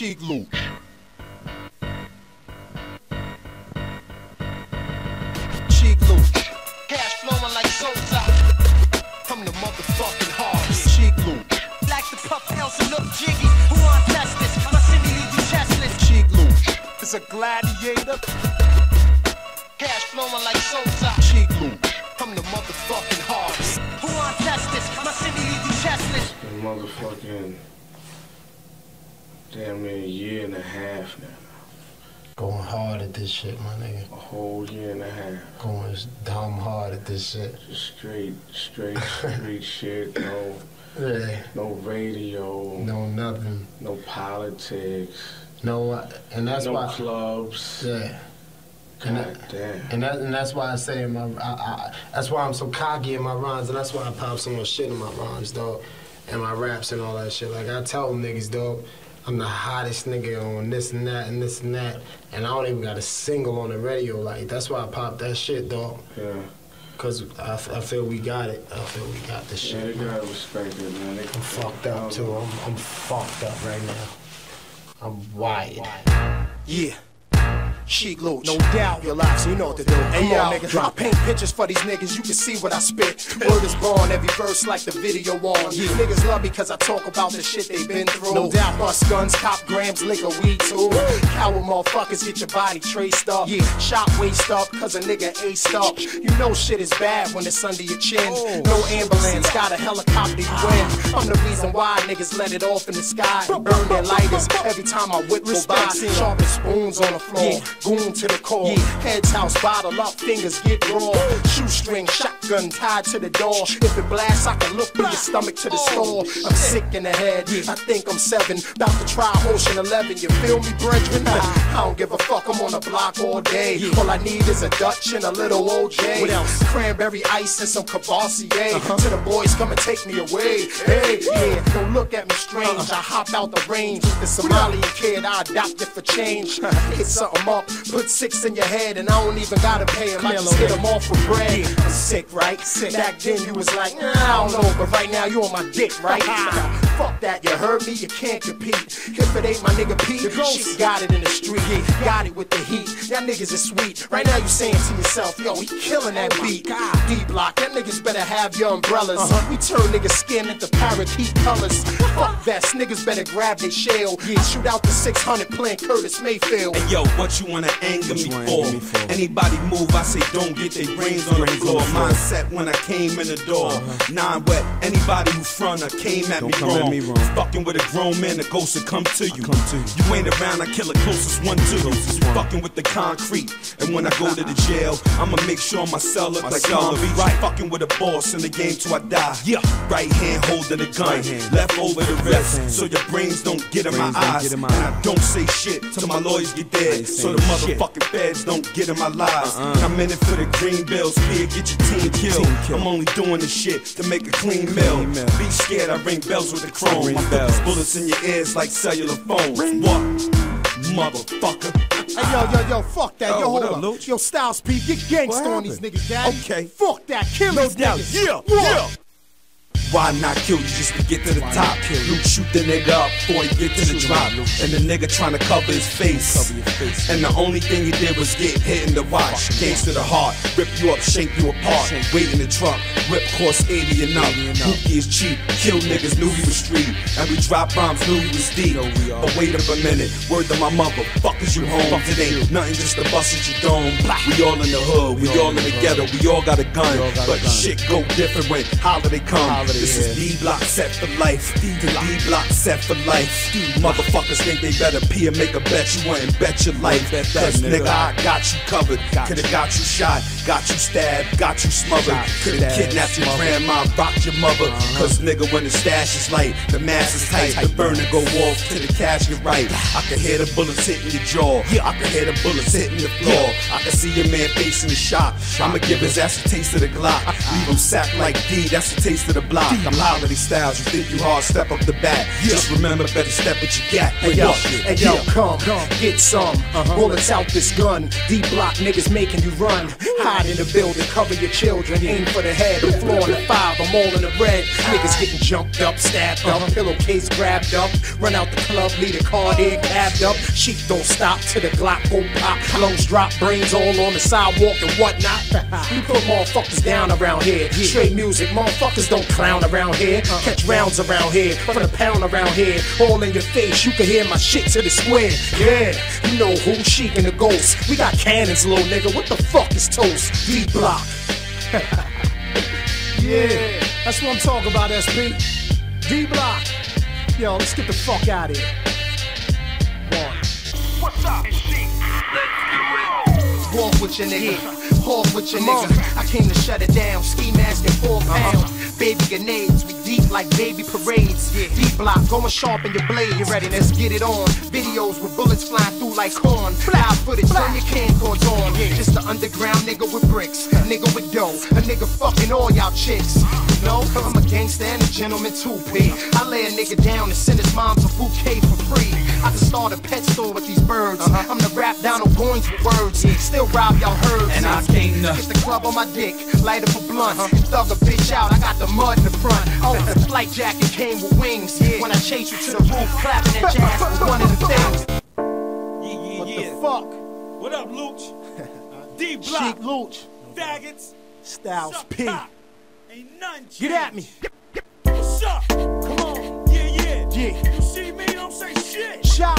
cheek loop. Cheek loop. Cash flowing like soda from the motherfucking heart. Cheek loop. Like the puff else and look jiggy. Who want test this? My city leave you testless. Cheek loop. It's a gladiator. Cash flowing like soda. Cheek loop from the motherfucking heart. Who want test this? My city leave you testless. The motherfucking. Damn near a year and a half now. Going hard at this shit, my nigga. A whole year and a half. Going dumb hard at this shit. Just straight shit. No, yeah. No radio. No nothing. No politics. No, and that's no why. No clubs. Yeah. God damn. And that's why I say in my, that's why I'm so cocky in my rhymes, and that's why I pop so much shit in my rhymes, dog, and my raps and all that shit. Like I tell them niggas, dog. I'm the hottest nigga on this and that and this and that, and I don't even got a single on the radio. Like, that's why I popped that shit, dog. Yeah. Because I feel we got it. I feel we got this shit. Yeah, they gotta respect it, man. I'm fucked up, too. I'm fucked up right now. I'm wired. Yeah. Cheek Loach. No doubt your life, so you know what to do. Hey, y'all niggas, I paint pictures for these niggas, you can see what I spit. Word is born, every verse like the video on. These niggas love me cause I talk about the shit they been through. No doubt, bust guns, cop grams, liquor, weed too. Coward motherfuckers, get your body traced up. Yeah. Shot waist up, cause a nigga aced up. You know shit is bad when it's under your chin. No ambulance, got a helicopter, you win. I'm the reason why niggas let it off in the sky and burn their lighters every time I whip go by. Sharpen spoons on the floor. Yeah. Goon to the core, yeah. Heads house, bottle up, fingers get raw. Shoestring, shotgun tied to the door. If it blasts, I can look through your stomach to the store. I'm sick in the head, I think I'm 7. About to try Ocean 11, you feel me, brethren? I don't give a fuck, I'm on the block all day. All I need is a Dutch and a little OJ. What else? Cranberry ice and some Cabassier. To the boys, come and take me away. Hey, yeah, don't look at me strange. I hop out the range. The Somalian kid, I adopted for change. Hit something up. Put 6 in your head and I don't even gotta pay him. I just hit him off for bread. I'm sick, right? Sick. Back then you was like, nah, I don't know, but right now you on my dick, right? Fuck that, you heard me, you can't compete. If it ain't my nigga Pete, she got it in the street, got it with the heat. Y'all niggas is sweet. Right now you saying to yourself, yo, he killing that beat. D-block, that niggas better have your umbrellas. We turn niggas skin into parakeet colors. Fuck vests, niggas better grab their shell. Shoot out the 600 playing Curtis Mayfield. And yo, what you want to anger me for? Anybody move, I say don't get their brains on the floor. Mindset when I came in the door. Nine wet, anybody who front or came at me wrong. Fucking with a grown man, the ghost will come to you. You ain't around, I kill the closest one to you. Fucking with the concrete, and when I go to the jail, I'ma make sure my cell look like y'all be right. Fucking with a boss in the game till I die. Yeah, right hand holding the gun, left over the rest, so your brains don't get in my eyes. And I don't say shit till my lawyers get dead, so the motherfucking feds don't get in my lives. I'm in it for the green bills, here get your team killed. I'm only doing this shit to make a clean meal. Be scared, I ring bells with the chrome. I put these bullets in your ears like cellular phones. What? Motherfucker. Hey, yo, fuck that, hold up, Luke? Yo, Styles P, get gangsta on these niggas, daddy. Okay. Fuck that, kill those niggas. Yeah. Why not kill you just to get to the top? Luke shoot the nigga up before he get to the drop. And the nigga trying to cover his face. And the only thing he did was get hit in the watch. Gangs to the heart, rip you up, shake you apart. Wait in the truck, rip course 80 and up. Pookie is cheap, kill niggas, knew he was street. And we drop bombs, knew he was deep. But wait up a minute, word to my mother, fuckers you home today. Nothing just to bust at your dome. We all in the hood, we all in the ghetto, we all got a gun. But shit go different when holiday come. This is D-Block set for life. D-Block set for life. Motherfuckers think they better pee and make a bet. You wouldn't bet your life. Cause nigga, I got you covered. Coulda got you shot, got you stabbed, got you smothered. Coulda kidnapped your grandma, rocked your mother. Cause nigga, when the stash is light, the mass is tight. The burner go off till the cash get right. I can hear the bullets hitting your jaw. I can hear the bullets hitting the floor. I can see your man facing the shop. I'ma give his ass a taste of the Glock. Leave him sacked like D, that's a taste of the block. I'm holiday styles, you think you hard, step up the bat. Just remember, better step what you got. Hey yo, come, get some. Bullets out this gun. D-Block niggas making you run. High God in the building, cover your children, aim for the head, the floor and the 5, I'm all in the red. Niggas getting jumped up, stabbed up, pillowcase grabbed up, run out the club, lead a car there, grabbed up. Sheep don't stop till the Glock go pop, lungs drop, brains all on the sidewalk and whatnot. You put motherfuckers down around here, straight music, motherfuckers don't clown around here, catch rounds around here, for the pound around here, all in your face, you can hear my shit to the square. Yeah, you know who, Sheik and the Ghost, we got cannons, little nigga, what the fuck is toast? D-Block. Yeah, that's what I'm talking about, SB. D-Block. Yo, let's get the fuck out of here. One. What's up? It's Sheik. Let's do it. Walk with your nigga. Yeah. Walk with your nigga. I came to shut it down. Ski mask and 4 pounds. Baby grenades, we deep like baby parades. Yeah. D-Block, go and sharpen your blade. You ready? Let's get it on. Videos with bullets flying through like corn. Fly footage, turn your camcords on. Yeah. Just an underground nigga with bricks, a nigga with dough, a nigga fucking all y'all chicks. You know, I'm a gangster and a gentleman too, P. I lay a nigga down and send his mom a bouquet for free. I can start a pet store with these birds. I'm the rap Donald Goins with words. Yeah. Still rob y'all herds. And I came to get the club on my dick, light up a blunt, thug a bitch out. I got the mud in the front. Oh, the flight jacket came with wings. Yeah. When I chase you to the roof, clapping that jazz was one of the things. Yeah, yeah, what the fuck? What up, Looch? D-Block. Sheik Looch. Faggots. Styles Suck P. Pop. Ain't none changed. Get at me. What's up? Come on. Yeah, yeah. Yeah. You see me, don't say shit. Shot.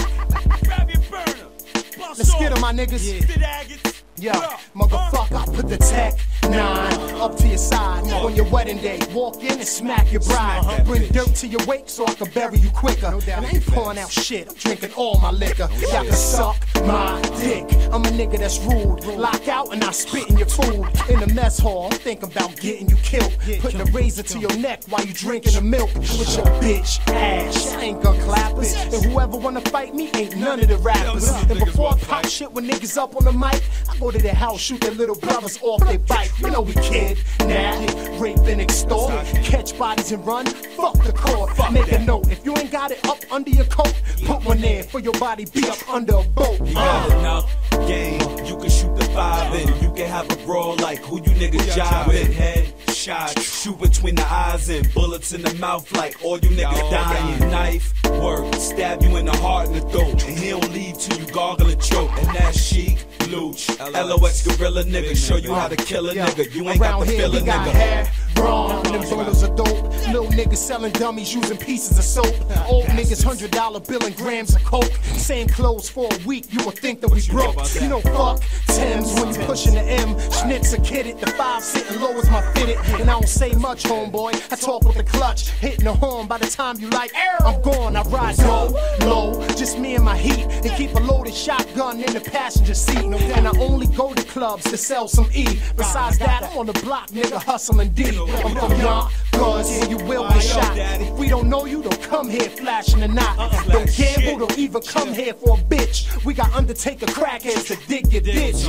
Grab your burner. Bust Let's off. Get him, my niggas. Spit Aggots. Yeah, motherfucker, I put the Tech-9 up to your side on your wedding day. Walk in and smack your bride. Bring dirt to your wake so I can bury you quicker. And I ain't pouring out shit, I'm drinking all my liquor. Y'all can suck my dick. I'm a nigga that's rude. Lock out and I spit in your food. In the mess hall, I'm thinking about getting you killed. Putting a razor to your neck while you drinking the milk. With your bitch ass, I ain't gonna clap it. And whoever wanna fight me ain't none of the rappers. And before I pop shit with niggas up on the mic, I go to their house, shoot their little brothers off their bike. You know we kid now, rape and extort, catch bodies and run. Fuck the court. Make a note, if you ain't got it up under your coat, put one there for your body be up under a boat. You got enough game, you can shoot the 5 and you can have a brawl like who you niggas jiving. Head shot, shoot between the eyes and bullets in the mouth like all you niggas dying. Knife work, stab you in the heart and the throat, and he'll lead to you gargle and choke. And that Sheik Looch, LOX gorilla nigga, show you how to kill a nigga. You ain't got the feeling, nigga. Wrong, them photos are dope. Little niggas selling dummies using pieces of soap. Old niggas $100 bill and grams of coke. Same clothes for a week, you would think that we broke. You know, fuck Tim's when you pushing the M. Schnitz a kid at the 5 sitting low as my fitted. And I don't say much, homeboy. I talk with the clutch, hitting the horn. By the time you like, I'm gone. I ride low, low, just me and my heat, and keep a loaded shotgun in the passenger seat. And I only go to clubs to sell some E. Besides that, I'm on the block, nigga, hustling D. I'm from Yonkers, and you will be shot. If we don't know you, don't come here flashing a knot. Don't gamble, don't even come here for a bitch. We got Undertaker crackheads to dig your ditch.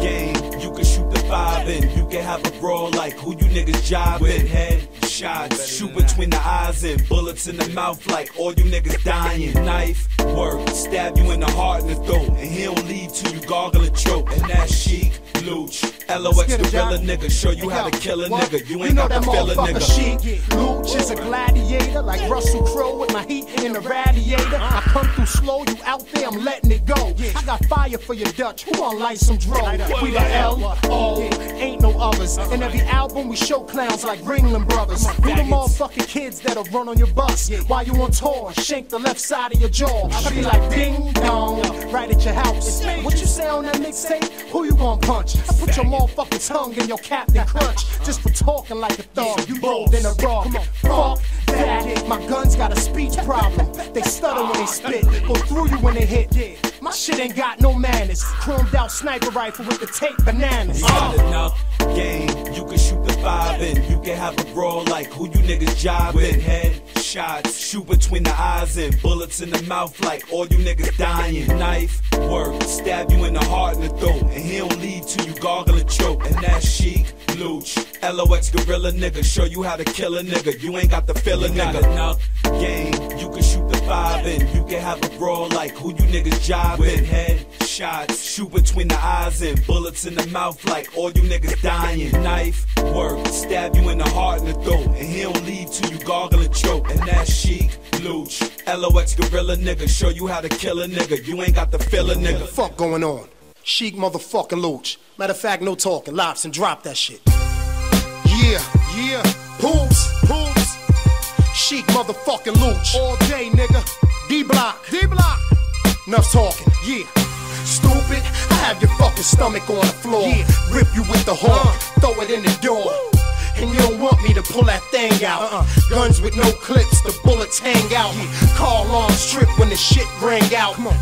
Game, you can shoot the 5 and you can have a brawl like who you niggas jiving. Head shots, shoot between the eyes and bullets in the mouth like all you niggas dying. Knife work, stab you in the heart and the throat, and he'll lead to you gargle and choke. And that Sheik Looch, LOX gorilla nigga, show you how to kill a nigga. You ain't got the feeling, nigga. Sheik Looch is a gladiator like Russell Crowe with my heat in the radiator. I come through slow, you out there, I'm letting it go. I got fire for your Dutch, who wanna light some drone? We the L.O., ain't no others. And every album we show clowns like Ringling Brothers. We the motherfucking kids that'll run on your bus while you on tour, shank the left side of your jaw. I be like ding dong, right at your house. What you say on that mixtape? Who you gonna punch? I put your motherfucking tongue in your Captain Crunch just for talking like a thug. You rolled in a rock. Fuck that. My guns got a speech problem. They stutter when they spit, go through you when they hit. My shit ain't got no manners. Chromed out sniper rifle with the tape bananas. You got enough game, you can shoot the 5 and you can have a brawl like who you niggas jiving. Head shots, shoot between the eyes and bullets in the mouth like all you niggas dying. Knife work, stab you in the heart and the throat, and he'll lead to you gargle and choke. And that Sheik Looch, LOX gorilla nigga, show you how to kill a nigga. You ain't got the feeling, nigga. Got enough game, you can shoot the 5 and you can have a brawl like who you niggas jiving. Head shots. Shoot between the eyes and bullets in the mouth like all you niggas dying. Knife work, stab you in the heart and the throat, and he'll leave till you gargle a choke. And that chic, looch, LOX gorilla nigga, show you how to kill a nigga. You ain't got the feeling, nigga. What the fuck going on? Chic motherfucking looch. Matter of fact, no talking, lops and drop that shit. Yeah, yeah, poops. Chic motherfucking looch. All day, nigga. D block. Enough talking, yeah. Stupid, I have your fucking stomach on the floor. Yeah. Rip you with the horn, throw it in the door. And you don't want me to pull that thing out. Guns with no clips, the bullets hang out. Yeah. Call on strip when the shit rang out. Come on.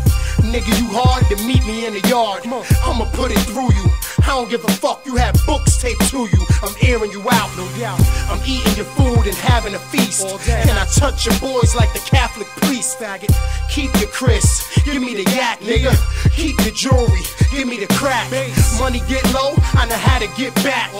Nigga, you hard to meet me in the yard. Come on. I'ma put it through you. I don't give a fuck, you have books taped to you. I'm airing you out, no doubt. I'm eating your food and having a feast. And I touch your boys like the Catholic priest, faggot. Keep your Chris, give me the yak, nigga. Keep your jewelry, give me the crack. Money get low, I know how to get back.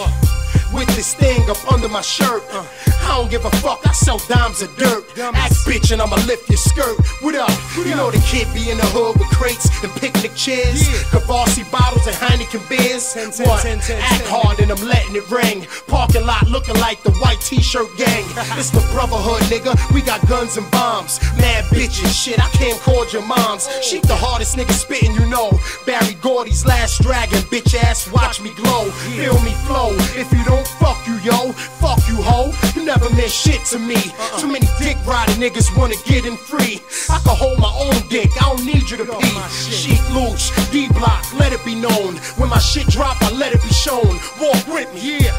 With this thing up under my shirt. I don't give a fuck, I sell dimes of dirt. Act bitch and I'ma lift your skirt. What up? You know the kid be in the hood with crates and picnic chairs, Kvarsy bottles and Heineken beers. Act hard and I'm letting it ring. Parking lot looking like the white t-shirt gang. It's the brotherhood, nigga, we got guns and bombs. Mad bitches, shit, I can't call your moms. She the hardest nigga spitting, you know. Barry Gordy's Last Dragon, bitch ass, watch me glow. Feel me flow, if you don't fuck you, yo, fuck you, ho. You never meant shit to me. Too many dick riding niggas wanna get in free. I can hold my own dick, I don't need you to pee. Chic looch, D block, let it be known. When my shit drop, I let it be shown. Walk with me, yeah.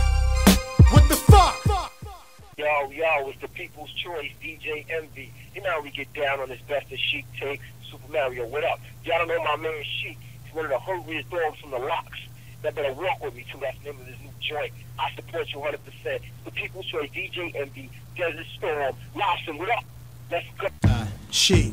What the fuck? Yo, it's the People's Choice, DJ MV. You know how we get down on this best of Chic tape. Super Mario, what up? Y'all don't know my man Chic. He's one of the hungriest dogs from the locks. That better walk with me too. That's the name of this new joint. I support you 100%. The People's Choice, DJ MV, Desert Storm, Lawson, what up? Let's go. Chic,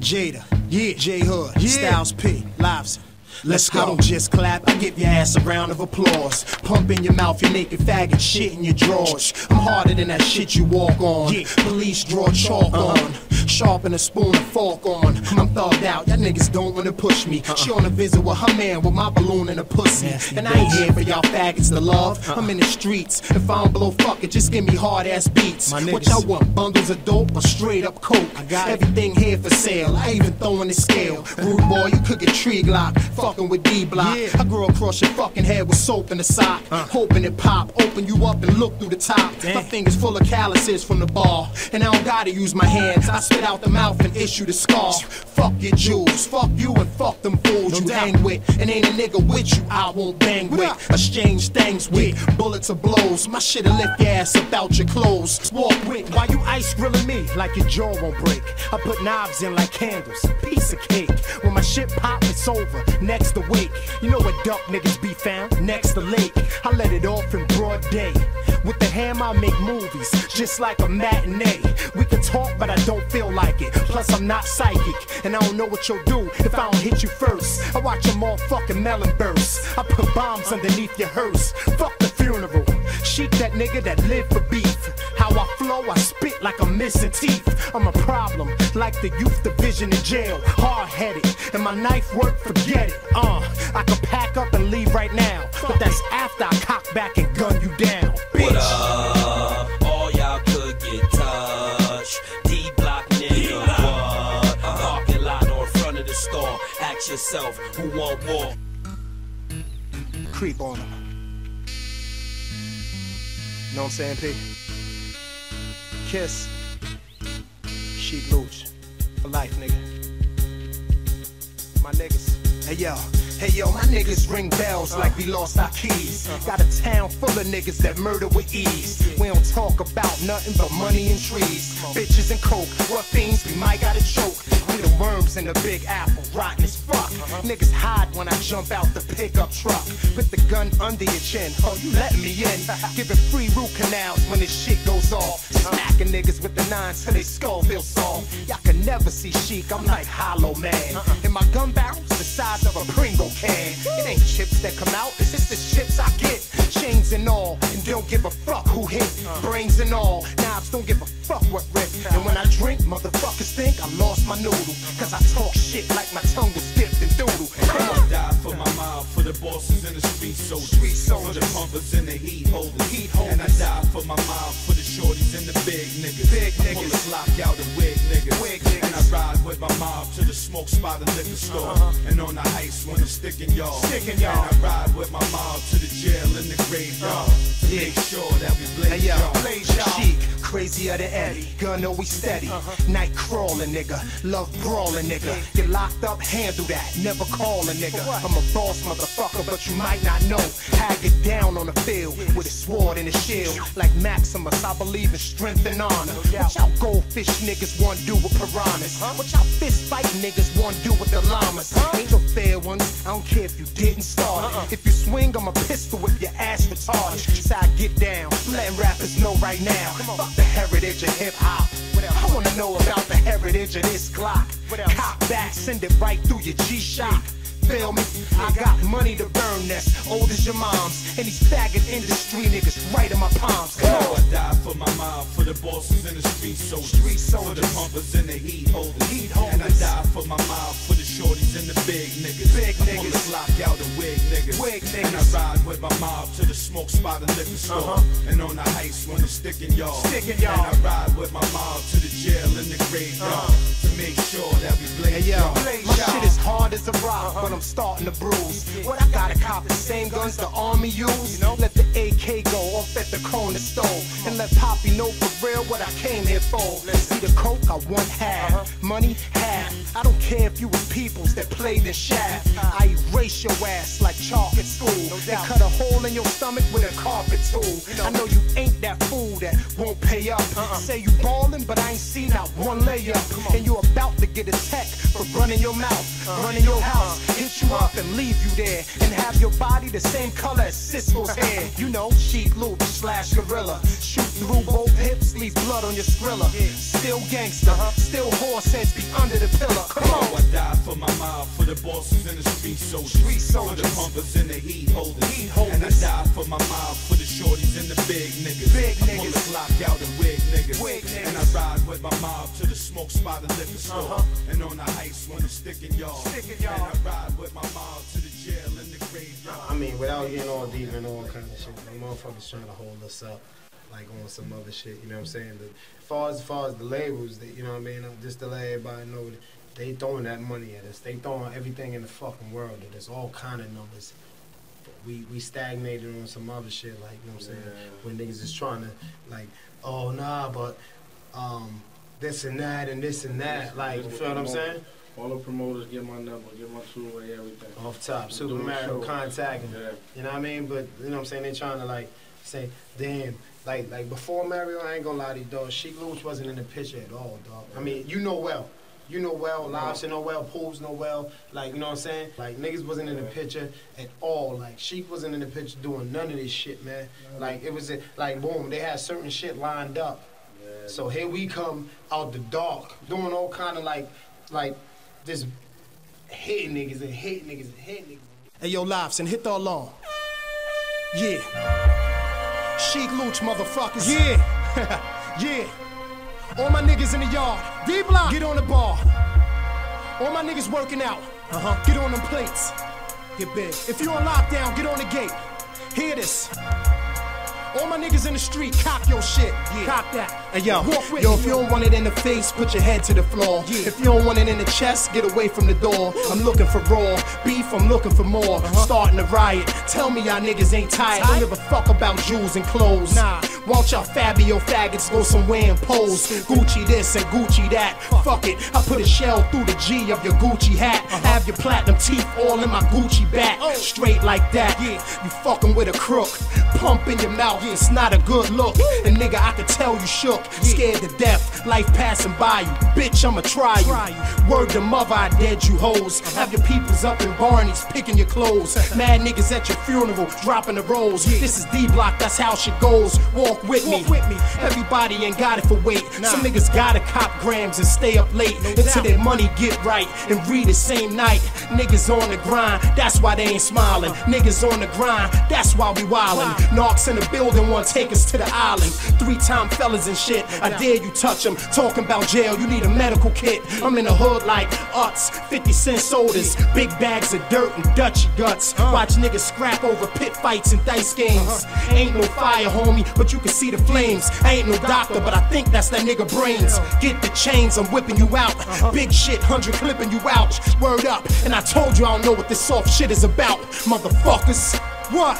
Jada, yeah, J Hood, yeah. Styles P, Lobson. Let's go. I don't just clap, I give your ass a round of applause. Pump in your mouth, your naked faggot, shit in your drawers. I'm harder than that shit you walk on. Yeah. Police draw chalk on. Sharpen a spoon and fork on. I'm thugged out, y'all niggas don't wanna push me. She on a visit with her man with my balloon and a pussy. And I ain't here for y'all faggots to love. I'm in the streets. If I don't blow, fuck it, just give me hard ass beats. What y'all want, bundles of dope or straight up coke? I got everything here for sale, I even throw in the scale. Rude boy, you could get tree glock. Fucking with D block. I grew across your fucking head with soap in the sock. Hoping it pop, open you up and look through the top. My fingers full of calluses from the ball. And I don't gotta use my hands. I spit out the mouth and issue the scar. Fuck your jewels, fuck you and fuck them fools you hang with. And ain't a nigga with you I won't bang with. Exchange things with bullets or blows. My shit'll lift your ass about your clothes. Walk with while you ice grilling me like your jaw won't break. I put knives in like candles, piece of cake. When my shit pop, it's over. Next to wake, you know where duck niggas be found? Next to lake. I let it off in broad day. With the hammer I make movies, just like a matinee. We can talk but I don't feel like it. Plus I'm not psychic, and I don't know what you'll do if I don't hit you first. I watch your motherfucking melon burst. I put bombs underneath your hearse. Fuck the funeral. Chic that nigga that lived for beef. How I flow, I spit like I'm missing teeth. I'm a problem, like the youth division in jail. Hard-headed, and my knife work, forget it. I could pack up and leave right now, but that's after I cock back and gun you down, bitch. What up? All y'all could get touched. D-block nigga, what? Parking lot or front of the store. Ask yourself, who want more? Creep on him. Know what I'm saying, P? Kiss, Chic looch, for life, nigga. My niggas, hey yo, my niggas ring bells like we lost our keys. Got a town full of niggas that murder with ease. We don't talk about nothing but money and trees, bitches and coke. What things we might gotta choke. We the worms in the Big Apple, rotten as fuck. Niggas hide when I jump out the pickup truck. Put the gun under your chin, oh you letting me in. Giving free root canals when this shit goes off. Smacking niggas with the nines till they skull feel soft. Y'all can never see Chic, I'm like Hollow Man. And my gun barrel's the size of a Pringle can. It ain't chips that come out, it's just the chips I get. Chains and all, and don't give a fuck who hit. Brains and all, knives don't give a fuck what rip. And when I drink, motherfuckers think I lost my noodle. Cause I talk shit like my tongue was dipped in doodle. niggas, big niggas, lock out and wig niggas, and I ride with my mob to the smoke spot and liquor store, and on the ice when I'm sticking y'all, and I ride with my mob to the jail and the graveyard, to make sure that we blaze y'all, chic, crazier than Eddie, gun always steady, night crawling nigga, love brawling nigga, get locked up, handle that, never call a nigga, I'm a boss motherfucker, but you might not know, how I get down on the field, with a sword and a shield, like Maximus, I believe in strength and honor, watch out goldfish niggas, one do with piranhas, watch out fist fight niggas, one do with the llamas, ain't no fair ones, I don't care if you didn't start it, if you swing, I'm a pistol with your ass retarded, so I get down, letting rappers know right now, fuck the heritage of hip hop, I wanna know about the heritage of this Glock, cop back, send it right through your G-Shock, feel me? I got money to burn that's old as your mom's, and these faggot industry niggas right in my palms. Come on. I die for my mom, for the bosses in the street soldiers, for the pumpers in the heat holders, and I die for my mom, for the shorties and the big niggas, on the block out and wig niggas, and I ride with my mob to the smoke spot and liquor store, and on the ice when I'm sticking y'all, and I ride with my mob to the jail and the graveyard, to make sure that we blaze y'all. My shit is hard as a rock, but I'm starting to bruise. Well, I gotta cop the same guns the army use. Let the AK go off at the corner store, and let Poppy know for real what I came here for. See the coke I want half, money half. I don't care if you was peoples that played the shaft. I erase your ass like chalk at school. They cut a hole in your stomach with a carpet tool. I know you ain't that fool that won't pay up. Say you ballin', but I ain't seen not one layup. And you about to get a tech for running your mouth, running your house. Hit you up and leave you there, and have your body the same color as Cisco's hair. You know, sheep loop slash gorilla, shoot through both hips, leave blood on your Skrilla. Still gangster, still horse sense, be under the pillar. Come on. I die for my mob, for the bosses in the street soldiers, for the pumpers in the heat holders, and I die for my mob, for the shorties and the big niggas, on the block out and wig niggas, and I ride with my mob to the smoke spot and liquor store, and on the ice when I'm sticking y'all, and I ride with my mob to the jail and the graveyard. I mean, without getting all deep and all kinds of shit, my motherfuckers trying to hold us up, like on some other shit, you know what I'm saying? But as far as the labels, you know what I mean? Just to let everybody know, they throwing that money at us. They throwing everything in the fucking world at us, all kind of numbers. We stagnated on some other shit, like, you know what I'm saying? When niggas is trying to, like, oh, nah, but this and that and this and that, like, you feel what I'm saying? All the promoters get my number, get my two-way, everything. Off top, Super Mario contacting. You know what I mean? But, you know what I'm saying? They trying to, like, say, damn, like before Mario, I ain't gonna lie to you, dog, Sheik Looch wasn't in the picture at all, dog. I mean, you know well, Lobster know well, Pools know well, like, you know what I'm saying? Like, niggas wasn't in the picture at all, like, Sheik wasn't in the picture doing none of this shit, man. Like, it was, like, boom, they had certain shit lined up. So here we come out the dark, doing all kind of, like, just hitting niggas and hitting niggas and hitting niggas. Hey, yo, Lobson, hit the alarm. Yeah. Sheik Looch, motherfuckers. Yeah. Yeah. All my niggas in the yard. D-Block. Get on the bar. All my niggas working out. Get on them plates. Get big. If you on lockdown, get on the gate. Hear this. All my niggas in the street, cop your shit, cop that. Hey, yo, walk with yo, if you don't want it in the face, put your head to the floor. If you don't want it in the chest, get away from the door. I'm looking for raw beef, I'm looking for more. Starting a riot, tell me y'all niggas ain't tired. Don't give a fuck about jewels and clothes. Nah, won't y'all Fabio faggots go somewhere and pose? Gucci this and Gucci that, fuck it. I put a shell through the G of your Gucci hat. Have your platinum teeth all in my Gucci back. Straight like that, you fucking with a crook. Pump in your mouth. It's not a good look, and nigga, I could tell you shook, scared to death, life passing by you, bitch, I'ma try you. Word to mother, I dead you hoes, have your peoples up in Barney's, picking your clothes, mad niggas at your funeral, dropping the rolls, this is D-Block, that's how shit goes, walk with me, everybody ain't got it for weight, some niggas gotta cop grams and stay up late, until their money get right, and read the same night, niggas on the grind, that's why they ain't smiling, niggas on the grind, that's why we wildin', narcs in the building, than one take us to the island. 3-time fellas and shit, I dare you touch them. Talking about jail, you need a medical kit. I'm in the hood like Utz, 50-cent sodas, big bags of dirt and Dutchy guts. Watch niggas scrap over pit fights and dice games. Ain't no fire, homie, but you can see the flames. I ain't no doctor, but I think that's that nigga brains. Get the chains, I'm whipping you out. Big shit, 100 clipping you out. Word up, and I told you I don't know what this soft shit is about, motherfuckers. What?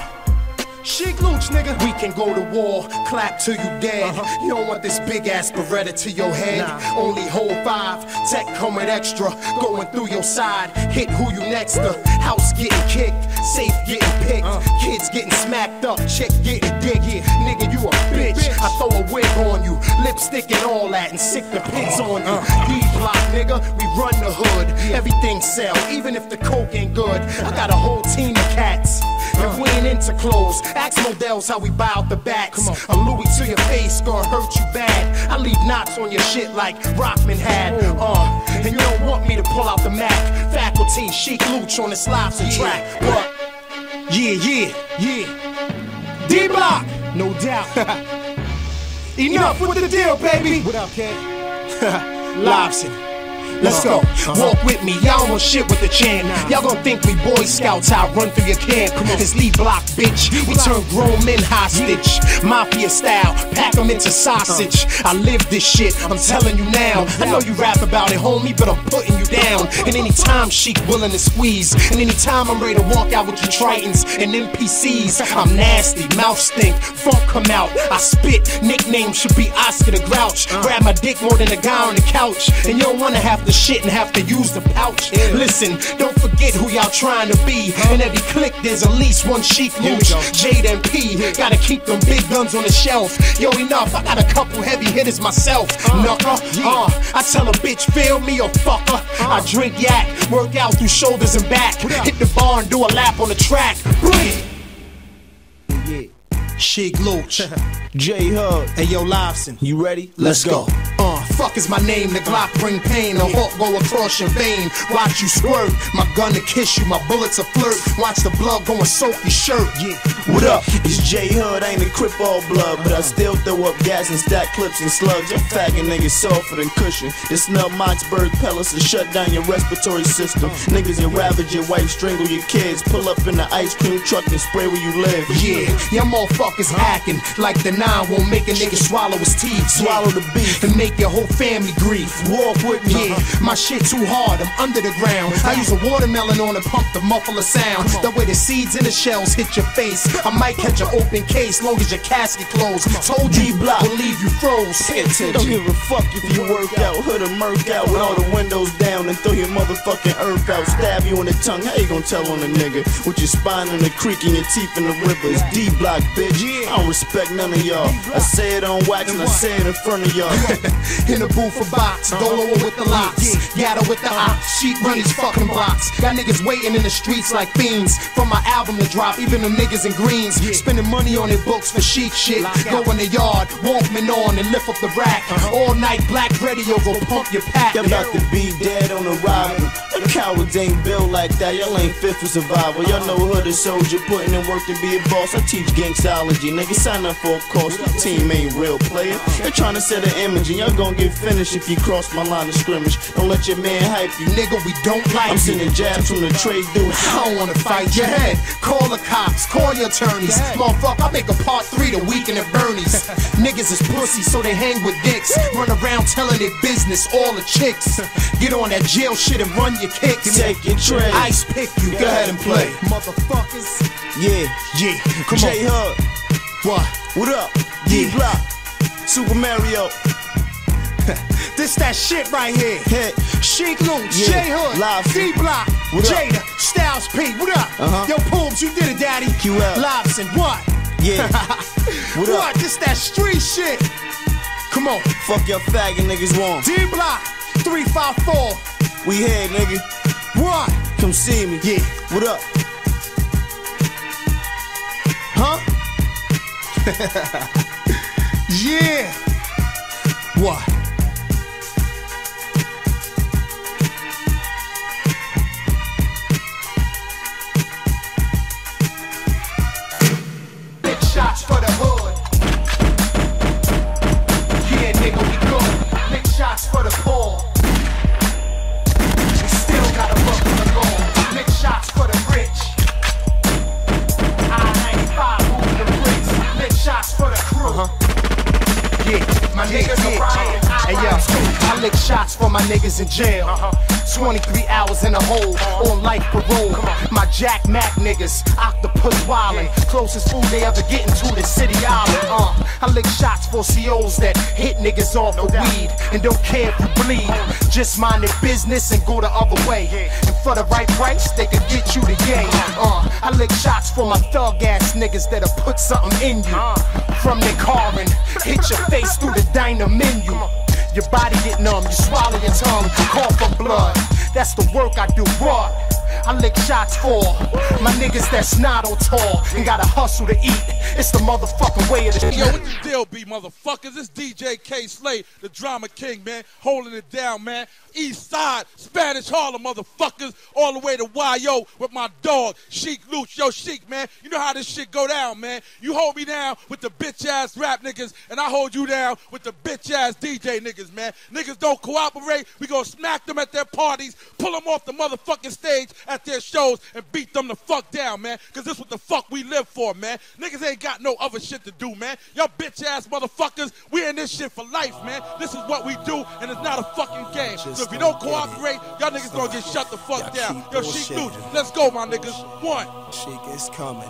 She glooch, nigga. We can go to war, clap till you dead. You don't want this big ass Beretta to your head. Only hold 5, tech coming extra, going through your side, hit who you next to. House getting kicked, safe getting picked, kids getting smacked up, chick getting digged. Nigga, you a bitch. I throw a wig on you, lipstick and all that, and sick the pins on you. D-block, nigga, we run the hood. Everything sell, even if the coke ain't good. I got a whole team of cats. If we ain't into clothes, ask Models how we buy out the backs. A Louis to your face gonna hurt you bad. I leave knots on your shit like Rockman had. And you don't want me to pull out the Mac. Faculty, Chic Luch on this live track. What? Yeah. D-Block, no doubt. Enough with the deal, baby. What up, kid? Lobson. Let's go. Walk with me, y'all want shit with the jam. Y'all gon' think we Boy Scouts, I run through your camp. It's Lee Block, bitch. We turn grown men hostage. Mafia style, pack them into sausage. I live this shit, I'm telling you now. I know you rap about it, homie, but I'm putting you down. And anytime Sheik willing to squeeze, and anytime I'm ready to walk out with your Tritons and NPCs, I'm nasty, mouth stink, funk come out. I spit, nickname should be Oscar the Grouch. Grab my dick more than a guy on the couch. And you don't wanna have to shit and have to use the pouch. Listen, don't forget who y'all trying to be. In every click there's at least one Chic Luch, Jade and P. Gotta keep them big guns on the shelf. Yo, enough, I got a couple heavy hitters myself. I tell a bitch, feel me or fucker. I drink yak, work out through shoulders and back. Hit the bar and do a lap on the track. Chic Luch, J-Hub, and yo, Lobson, you ready? Let's go. Fuck is my name, the Glock bring pain. A hawk go across your vein, watch you squirt. My gun to kiss you, my bullets a flirt. Watch the blood go and soak your shirt. What up? It's J-Hud, I ain't a Crip all blood, but I still throw up gas and stack clips and slugs. I'm fagging niggas softer than cushion. They smell Moxburg pellets and shut down your respiratory system. Niggas that ravage your wife, strangle your kids. Pull up in the ice cream truck and spray where you live. Y'all motherfuckers acting like the 9 won't make a nigga swallow his teeth. Swallow the beef and make your whole family grief. Walk with me. My shit too hard, I'm under the ground. I use a watermelon on to pump the muffler sound. That way the seeds in the shells hit your face. I might catch an open case, long as your casket closed. Told you, D-Block, believe you froze. Don't give a fuck if you work out. Hood or murk out with all the windows down and throw your motherfucking earth out. Stab you in the tongue, how you gonna tell on a nigga? With your spine in the creek and your teeth in the river. It's D-Block, bitch. I don't respect none of y'all. I say it on wax and I say it in front of y'all. In the booth a box, Dolo with the locks, Gatto with the ops, Sheep run these fucking blocks. Got niggas waiting in the streets like fiends for my album to drop, even them niggas in greens. Spending money on their books for Chic shit. Go in the yard, Walkman on and lift up the rack. All night black radio, go pump your pack. Y'all about to be dead on arrival. The cowards ain't built like that, y'all ain't fit for survival. Y'all know hood a soldier, putting in work to be a boss. I teach gangsology, nigga sign up for a course. The team ain't real player, they're trying to set an image and y'all gonna get finished if you cross my line of scrimmage. Don't let your man hype you, nigga, we don't like you. I'm sending jabs from the trade dudes, I don't wanna fight your head. Call the cops, call your attorneys. Motherfucker, I make a part 3 the weekend at Bernie's. Niggas is pussy, so they hang with dicks. Run around telling their business, all the chicks. Get on that jail shit and run your kicks. Take your tray, ice pick you, go ahead and play. Motherfuckers, come on. J-Hub, what up? D-Block, Super Mario. This that shit right here. Chic Luch, J-Hud, D-Block, Jada, Styles P, what up? Yo, Pooms, you did it, daddy. Lobson, what? What up? What? This that street shit. Come on. Fuck your faggot niggas warm. D-Block, 354. We here, nigga. What? Come see me. What up? What? Big shots for the hood. Lick shots for my niggas in jail. 23 hours in a hole, on life parole. My Jack Mac niggas, octopus wildin'. Closest food they ever gettin' to the city island. I lick shots for COs that hit niggas off the weed and don't care if you bleed. Just mind their business and go the other way. And for the right price, they could get you the yay. I lick shots for my thug ass niggas that'll put something in you. From their car and hit your face through the diner menu. Your body get numb, you swallow your tongue, call for blood. That's the work I do broad. I lick shots for my niggas that's not on tall and gotta hustle to eat. It's the motherfucking way of the shit. Yo, what the deal be, motherfuckers? It's DJ K Slade, the drama king, man. Holding it down, man. East Side, Spanish Harlem, motherfuckers. All the way to YO with my dog, Sheik Luch. Yo, Sheik, man, you know how this shit go down, man. You hold me down with the bitch-ass rap niggas, and I hold you down with the bitch-ass DJ niggas, man. Niggas don't cooperate. We gonna smack them at their parties, pull them off the motherfucking stage at their shows, and beat them the fuck down, man. Because this is what the fuck we live for, man. Niggas ain't got no other shit to do, man. Y'all bitch-ass motherfuckers, we in this shit for life, man. This is what we do, and it's not a fucking game. So if you don't cooperate, y'all niggas gonna get shut the fuck down. Yo, Sheik Luch, let's go, my niggas. One. Sheik is coming.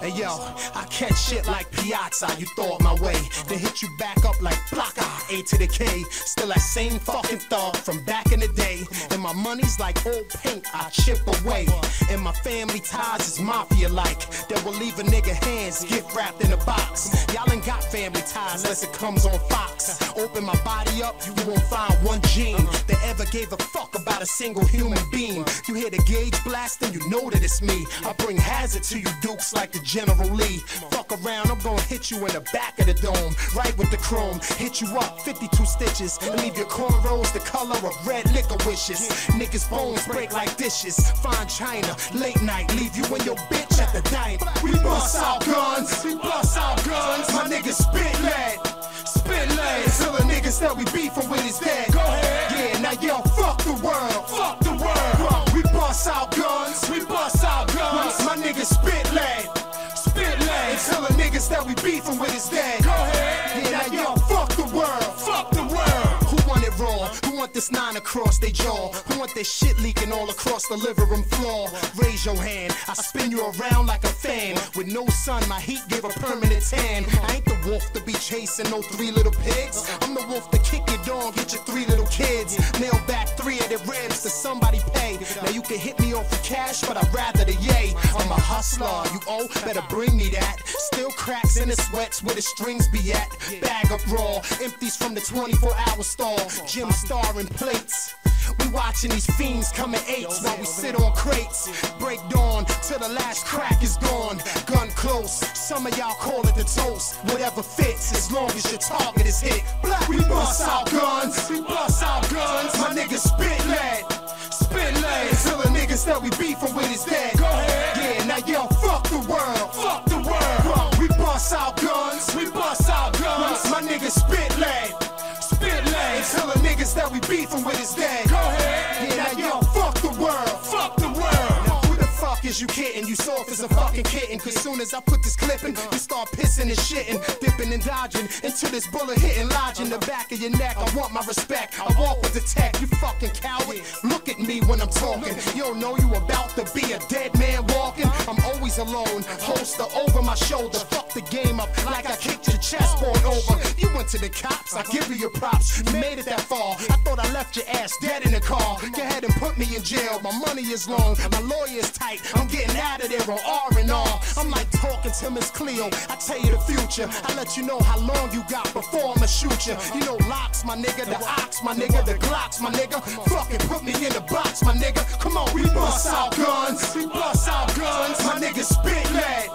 Hey, yo, I catch shit like Piazza. You throw it my way. They hit you back up like Plaka, A to the K. Still that same fucking thug from back in the day. And my money's like old paint, I chip away. And my family ties is mafia-like. That will leave a nigga hands gift wrapped in a box. Y'all ain't got family ties unless it comes on Fox. Open my body up, you won't find one gene that ever gave a fuck about a single human being. You hear the gauge blasting, you know that it's me. I bring hazard to you dukes like the General Lee. Fuck around, I'm gonna hit you in the back of the dome, right with the chrome. Hit you up, 52 stitches, and leave your cornrows the color of red liquor wishes. Niggas' bones break like dishes. Fine China, late night, leave you and your bitch at the diner. We bust our guns, we bust our guns. My niggas spit lead, spit lead. Till the niggas that we beefin' with is dead. Go ahead. Yeah, now yo, fuck the world, fuck the world. We bust our guns, we bust our guns. My niggas spit lead, spit lead. Till the niggas that we beefin' with is dead. Go ahead. Yeah, now yo, fuck the world, fuck the world. Who want it raw? Who want this 9 across their jaw? Who want this shit leaking all across the liver room floor? Raise your hand, I spin you around like a fan. With no sun, my heat give a permanent tan. I ain't the wolf to be chasing no 3 little pigs. I'm the wolf to kick your dog, hit your 3 little kids. Nail back 3 of their ribs to somebody pay. Now you can hit me off for cash, but I'd rather the yay. I'm a hustler, you owe, better bring me that. Still cracks in the sweats where the strings be at. Bag up raw, empties from the 24-hour stall. Jim Star and plates. We watching these fiends come in 8s while we sit on crates. Break dawn till the last crack is gone. Gun close, some of y'all call it the toast. Whatever fits, as long as your target is hit. We bust our guns, we bust our guns. My niggas spit lead, spit lead. Till the niggas that we beefin' with is dead. Go ahead. Yeah, now yo, fuck the world, fuck the world. We bust our guns, we bust our guns. My niggas spit lead, spit lead. Till the niggas that we beefin' with is dead. Go ahead. Yeah, now yo, fuck the world, fuck the world. Now who the fuck is you kidding? You soft as a fucking kitten. Cause soon as I put this clip in, you start pissing and shitting, dipping and dodging, until this bullet hitting lodge in the back of your neck. I want my respect, I walk with the tech. You fucking coward, look at me when I'm talking. You don't know you about to be a dead man walking. I'm always alone, holster over my shoulder. Fuck the game up like I kicked your chessboard over. You went to the cops, I give you your props. You made it that far, I thought I left your ass dead in the car. Go ahead and put me in jail, my money is long, my lawyer's tight. I'm getting out of there on R&R. I'm like talking to Miss Cleo, I tell you the future. I let you know how long you got before I'ma shoot you. You know locks, my nigga, the ox, my nigga, the glocks, my nigga. Fucking put me in the box, my nigga. Come on, we bust our guns, we bust our guns. My niggas spit lead,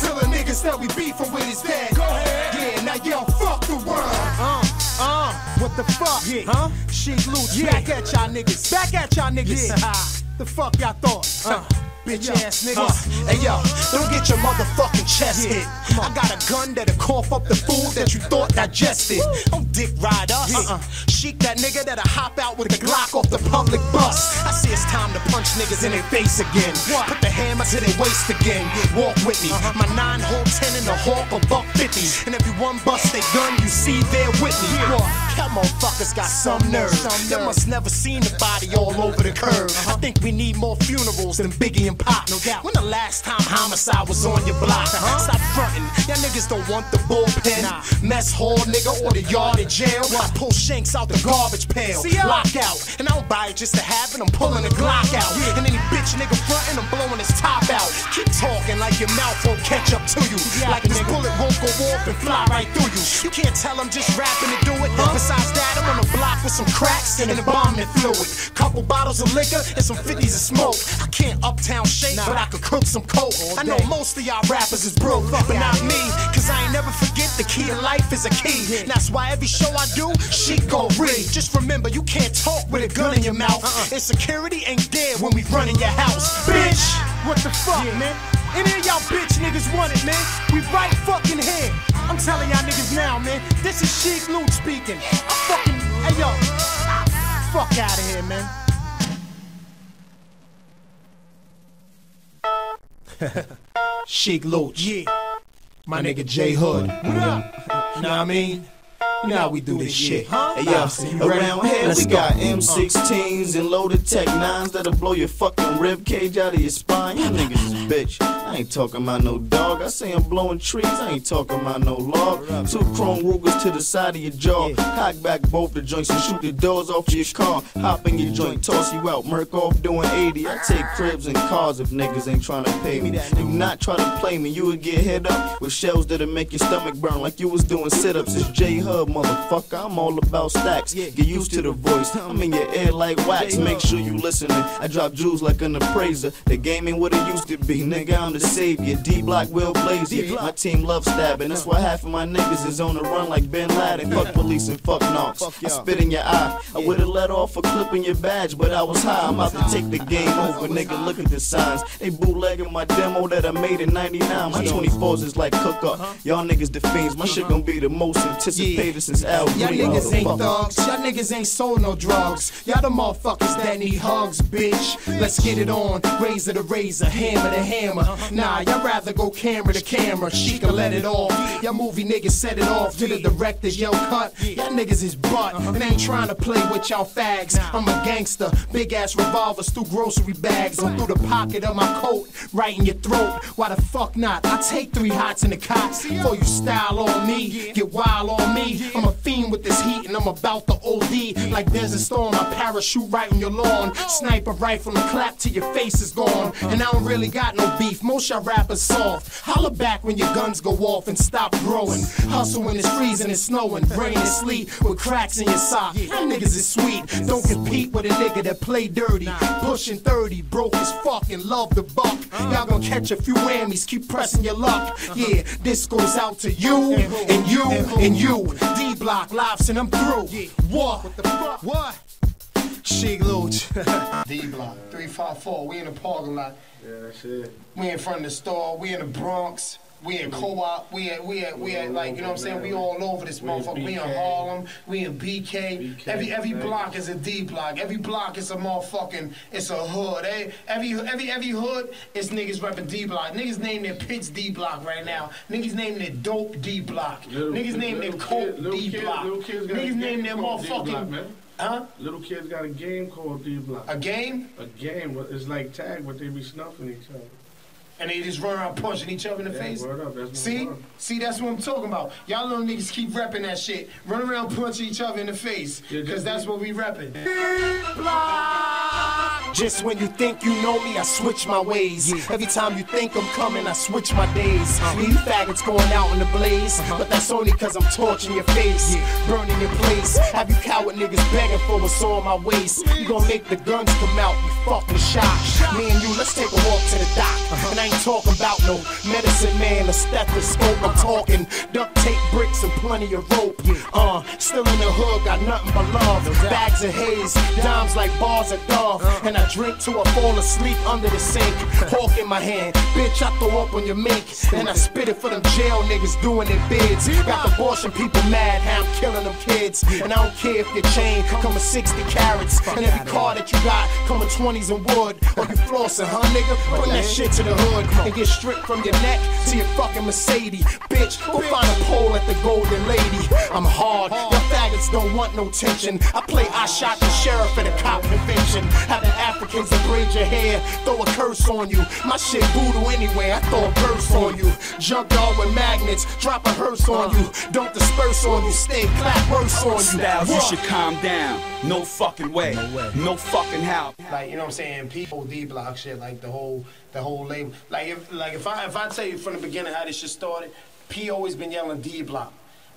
till the niggas that we beefin' with is dead. Go ahead. Yeah, now yo, fuck the world. What the fuck? Yeah. Huh? Sheik Luch, yeah. Back at y'all niggas. Back at y'all niggas. Yeah. The fuck y'all thought? Bitch ass niggas. Hey yo, don't get your motherfucking chest hit. I got a gun that'll cough up the food that you thought digested. Don't dick ride us. Sheik that nigga that'll hop out with a Glock off the public bus. I see it's time to punch niggas in their face again. Put the hammer to their waist again. Walk with me. My 9 hole 10 and a hawk, a buck 50. And if you one bust they gun, you see they're with me. Y'all motherfuckers got some nerve. Y'all must never seen the body all over the curb. I think we need more funerals than Biggie and Pop. No doubt. When the last time homicide was on your block? Stop frontin'. Y'all niggas don't want the bullpen, mess hall nigga, or the yard in jail. I pull shanks out the garbage pail, lock out. And I don't buy it just to have it, I'm pulling a Glock out. And any bitch nigga frontin', I'm blowing his top out. Keep talking like your mouth won't catch up to you. Like this bullet won't go off and fly right through you. You can't tell I'm just rapping to do it. Besides that, I'm on a block with some cracks and embalming fluid, couple bottles of liquor and some 50s of smoke. I can't uptown shake, but I could cook some coke. I know most of y'all rappers is broke, but not me, cause I ain't never forget the key to life is a key. And that's why every show I do, she gon' read. Just remember, you can't talk with a gun in your mouth. Insecurity ain't there when we run in your house, bitch. What the fuck, man? Any of y'all bitch niggas want it, man? We right fucking here. I'm telling y'all niggas now, man. This is Sheik Lude speaking. I'm fucking, hey yo, fuck out of here, man. Sheik Lude, yeah. My nigga J Hood. What up? Know what I mean? Now we do this shit, Hey, yo, around here we got M16s and loaded Tech 9s that'll blow your fucking rib cage out of your spine. You niggas is bitch. I ain't talking about no dog. I say I'm blowing trees. I ain't talking about no log. Two chrome Rugers to the side of your jaw. Cock back both the joints and shoot the doors off your car. Hop in your joint, toss you out. Murk off doing 80. I take cribs and cars if niggas ain't trying to pay me. Do not try to play me. You would get hit up with shells that'll make your stomach burn like you was doing sit ups. It's J Hub. Motherfucker, I'm all about stacks. Get used to the voice, I'm in your ear like wax. Make sure you listening, I drop jewels like an appraiser. The game ain't what it used to be, nigga, I'm the savior. D-Block will blaze you, my team loves stabbing. That's why half of my niggas is on the run like Bin Laden. Fuck police and fuck knocks, I spit in your eye. I would've let off a clip in your badge, but I was high. I'm out to take the game over, nigga, look at the signs. They bootlegging my demo that I made in 99. My 24s is like cook-up, y'all niggas the fiends. My shit gon' be the most anticipated. Y'all niggas ain't thugs, y'all niggas ain't sold no drugs. Y'all the motherfuckers that need hugs, bitch. Let's get it on, razor to razor, hammer to hammer. Nah, y'all rather go camera to camera, she can let it off. Y'all movie niggas set it off to the directors, yo cut. Y'all niggas is butt, and ain't trying to play with y'all fags. I'm a gangster, big ass revolvers through grocery bags. I'm through the pocket of my coat, right in your throat. Why the fuck not? I take 3 hots in the cots before you style on me, get wild on me. I'm a fiend with this heat and I'm about to OD like Desert Storm. I parachute right on your lawn, sniper rifle and clap till your face is gone. And I don't really got no beef, most y'all rappers soft. Holler back when your guns go off and stop growing. Hustle when it's freezing and snowing, rain and sleet with cracks in your sock. Y'all niggas is sweet, don't compete with a nigga that play dirty. Pushing 30, broke as fuck and love the buck. Y'all gonna catch a few whammies, keep pressing your luck. Yeah, this goes out to you and you and you. D-Block, lives, and I'm through. What the fuck? What? Sheik Lude. D-Block, 354. We in the parking lot. Yeah, that's it. We in front of the store. We in the Bronx. We in Co-op. We at like, you know what I'm saying? We all over this motherfucker. We in Harlem. We in BK. Every block is a D-Block. Every block is a motherfucking, it's a hood. Every hood is niggas repping D-Block. Niggas name their pitch D-Block right now. Niggas name their dope D-Block. Niggas name their coke D-Block. Niggas name their motherfucking... Huh? Little kids got a game called D-Block. A game? A game. It's like tag, but they be snuffing each other. And they just run around punching each other in the face. Word up, that's See, that's what I'm talking about. Y'all little niggas keep repping that shit. Run around punching each other in the face. Because that's what we repping. D-Block. Just when you think you know me, I switch my ways. Every time you think I'm coming, I switch my days. These faggots going out in the blaze. But that's only because I'm torching your face. Burning your place. Have you coward niggas begging for what's on my waist? You gonna make the guns come out, you fucking shot. Me and you, let's take a walk to the dock. And I ain't talking about no medicine man or stethoscope. I'm talking duct tape, bricks, and plenty of rope. Still in the hood, got nothing but love. Bags of haze, dimes like bars of dove. And I drink till I fall asleep under the sink. Hawk in my hand, bitch, I throw up on your mink. And I spit it for them jail niggas doing their bids. Got the abortion people mad how I'm killing them kids. And I don't care if your chain come with 60 carats. And every car that you got come with 20s and wood. Or you flossin', huh, nigga? Bring that shit to the hood and get stripped from your neck to your fucking Mercedes. Bitch, go find a pole at the Golden Lady. I'm hard. The faggots don't want no tension. I play I shot the sheriff at a cop convention. How the Africans that braid your hair, throw a curse on you. My shit voodoo anyway, I throw a verse on you. Jump y'all with magnets, drop a hearse on you. Don't disperse on you, stay clap worse on you. Styles, you should calm down. No fucking way. No way. No fucking how. Like, you know what I'm saying? People D-block shit, like the whole label. Like if I tell you from the beginning how this shit started, P always been yelling D-block.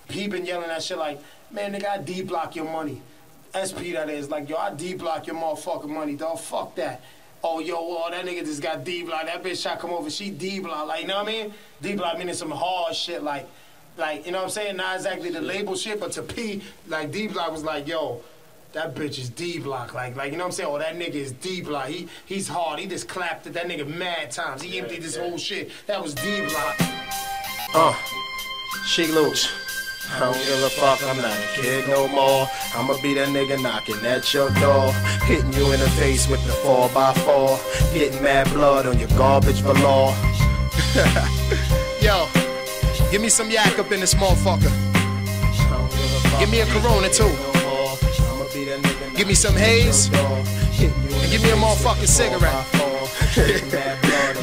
P been yelling that shit like, man, nigga, I D-block your money. SP that is, like, yo, I D-block your motherfucking money, dog. Fuck that. Oh, yo, well, that nigga just got D-blocked. That bitch shot come over, she D-blocked. Like, you know what I mean? D-block meaning some hard shit, like, you know what I'm saying? Not exactly the label shit, but to P, like, D-block was like, yo, that bitch is D-block. Like, you know what I'm saying? Oh, that nigga is D-block. He's hard. He just clapped at that nigga mad times. He emptied this whole shit. That was D-block. She loose. I don't give a fuck, I'm not a kid no more. I'ma be that nigga knocking at your door, hitting you in the face with the 4x4, getting mad blood on your garbage below. Yo, give me some yak up in this motherfucker. Give me a Corona too. Give me some haze, and give me a motherfucking cigarette.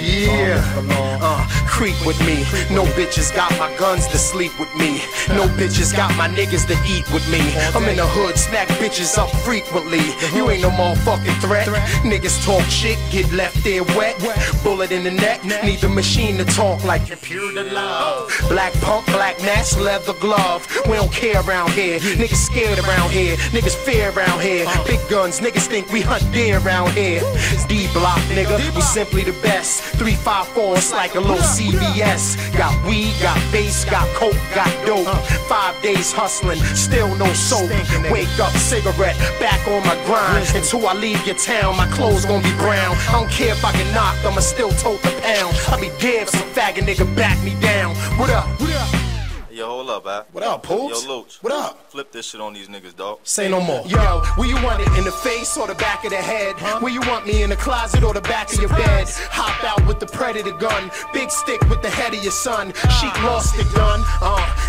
Yeah, creep with me. No bitches got my guns to sleep with me. No bitches got my niggas to eat with me. I'm in the hood, snack bitches up frequently. You ain't no motherfucking threat. Niggas talk shit, get left there wet. Bullet in the neck, need the machine to talk like computer love. Black punk, black Nash, leather glove. We don't care around here. Niggas scared around here. Niggas fear around here. Big guns, niggas think we hunt deer around here. D-block, nigga, we simply the best. 354, it's like a little CVS. Got weed, got bass, got coke, got dope. 5 days hustling, still no soap. Wake up, cigarette, back on my grind. Until I leave your town, my clothes gon' be brown. I don't care if I get knocked, I'ma still tote the pound. I'll be dead if some faggot nigga back me down. What up? What up? Yo, hold up, man. What up, Poops? Yo, Looch. What up? Flip this shit on these niggas, dog. Say no more. Yo, where you want it, in the face or the back of the head? Huh? Where you want me, in the closet or the back of your bed? Hop out with the predator gun. Big stick with the head of your son. She lost the gun,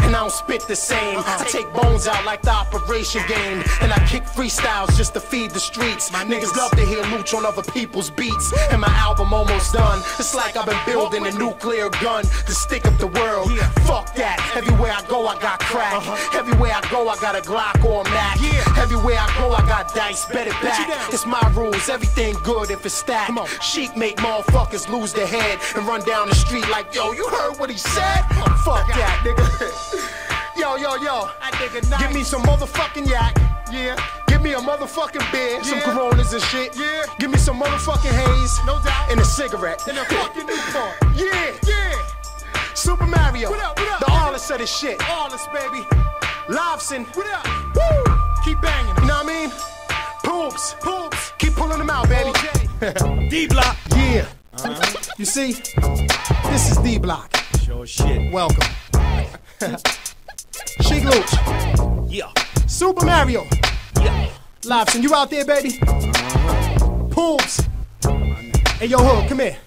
and I don't spit the same. I take bones out like the operation game. And I kick freestyles just to feed the streets. My niggas love to hear Looch on other people's beats. And my album almost done. It's like I've been building a nuclear gun to stick up the world. Yeah. Fuck that. Everywhere I go, I got crack. Everywhere I go, I got a Glock or a Mac. Everywhere I go, I got dice. Bet it back. It's my rules. Everything good if it's stacked. Sheep make motherfuckers lose their head and run down the street like, yo, you heard what he said? Fuck that, nigga. Yo. Give me some motherfucking yak. Yeah. Give me a motherfucking beer, some Coronas and shit. Yeah. Give me some motherfucking haze, no doubt, and a cigarette. And a fucking Newport. Yeah. Super Mario, what up, the artist of this shit. Artist, baby. Lobson, what up? Woo! Keep banging them. You know what I mean? Poops. Keep pulling them out, baby. D-block. Yeah. You see, this is D-block. Sure shit. Welcome. Sheik Looch. Yeah. Super Mario. Yeah. Lobson, you out there, baby? Poops. Hey, yo, Hood, come here.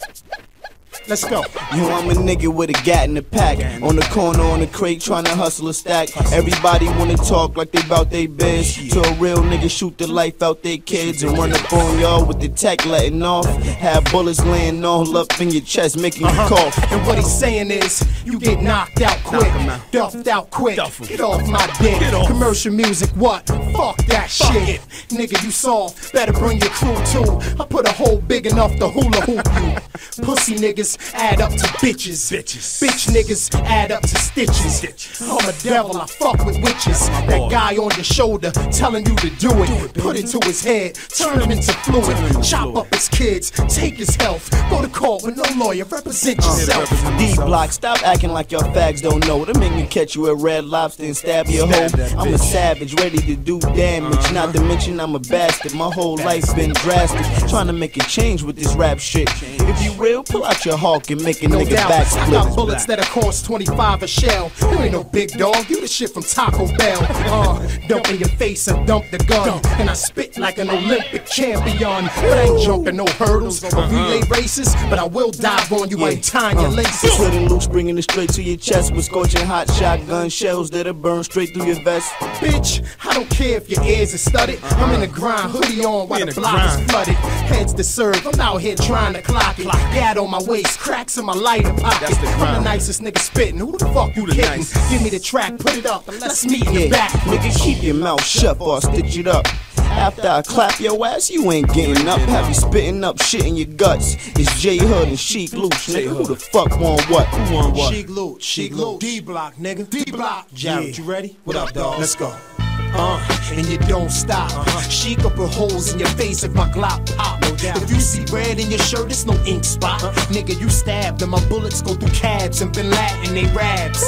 Let's go. Yo, I'm a nigga with a gat in the pack. On the corner, on the crate, trying to hustle a stack. Everybody wanna talk like they bout they biz. To a real nigga, shoot the life out they kids. And run up on y'all with the tech letting off. Have bullets laying all up in your chest, making you cough. And what he's saying is, you get knocked out quick, duffed out quick. Get off my dick. Commercial music, what? Fuck that shit. Nigga, you soft, better bring your crew too. I put a hole big enough to hula hoop you. Pussy niggas add up to bitches. Bitch niggas add up to stitches. I'm a devil, I fuck with witches. That guy on your shoulder telling you to do it. Put it to his head, turn him into fluid. Chop up his kids, take his health. Go to court with no lawyer, represent yourself. D-block, stop acting like your fags don't know. Them niggas catch you at Red Lobster and stab your hoe. I'm a savage, ready to do damage. Not to mention I'm a bastard, my whole life's been drastic. Trying to make a change with this rap shit. If you real, pull out your heart. hog and make a nigga backflip. Got bullets that'll cost 25 a shell. You ain't no big dog, you the shit from Taco Bell. Dump in your face and dump the gun. And I spit like an Olympic champion. But I ain't jumping no hurdles or relay races. But I will dive on you, ain't tying your laces. Sweating loops, bringing it straight to your chest with scorching hot shotgun shells that'll burn straight through your vest. Bitch, I don't care if your ears are studded. I'm in the grind, hoodie on while the block is flooded. Heads to serve, I'm out here trying to clock it. Gad on my waist, cracks in my lighter pocket. I'm the nicest nigga spitting. Who the fuck you kidding? Give me the track, put it up, and let's meet in the back. Nigga, keep your mouth shut or I'll stitch it up. After I clap your ass, you ain't getting up. Have you spitting up shit in your guts? It's J-Hood and Sheik Luch, nigga. Who the fuck want what? Who want what? Sheik Luch, Sheik Luch. D-Block, nigga. D-Block. Jared, you ready? What up, dog? Let's go. And you don't stop. She could put holes in your face if my Glock pop. No doubt. If you see red in your shirt, it's no ink spot. Nigga, you stabbed and my bullets go through cabs and Bin Laden they rabs.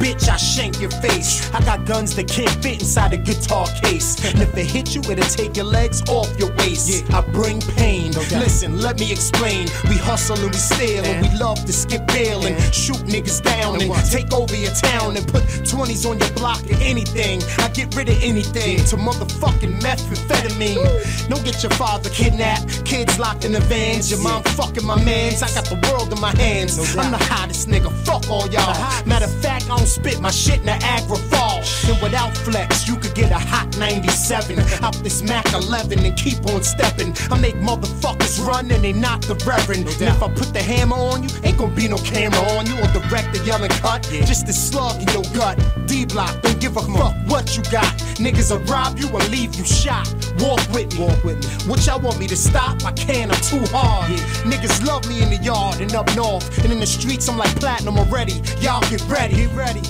Bitch, I shank your face. I got guns that can't fit inside a guitar case. And if they hit you, it'll take your legs off your waist. I bring pain. Listen, let me explain. We hustle and we steal and we love to skip bail and shoot niggas down and take over your town and put 20s on your block and anything. I get rid of anything to motherfucking methamphetamine. Don't get your father kidnapped, kids locked in the vans, your mom fucking my mans. I got the world in my hands. I'm the hottest nigga, fuck all y'all. Matter of fact, I don't spit my shit in Niagara Falls. And without flex, you could get a hot 97 out this Mac 11 and keep on stepping. I make motherfuckers run and they not the reverend. And if I put the hammer on you, ain't gonna be no camera on you or direct the yelling cut, just a slug in your gut. D-Block, don't give a fuck what you got. Niggas will rob you or leave you shot. Walk with me. Walk with me. What y'all want me to stop? I can't, I'm too hard. Niggas love me in the yard and up north. And in the streets, I'm like platinum already. Y'all get ready. Get ready.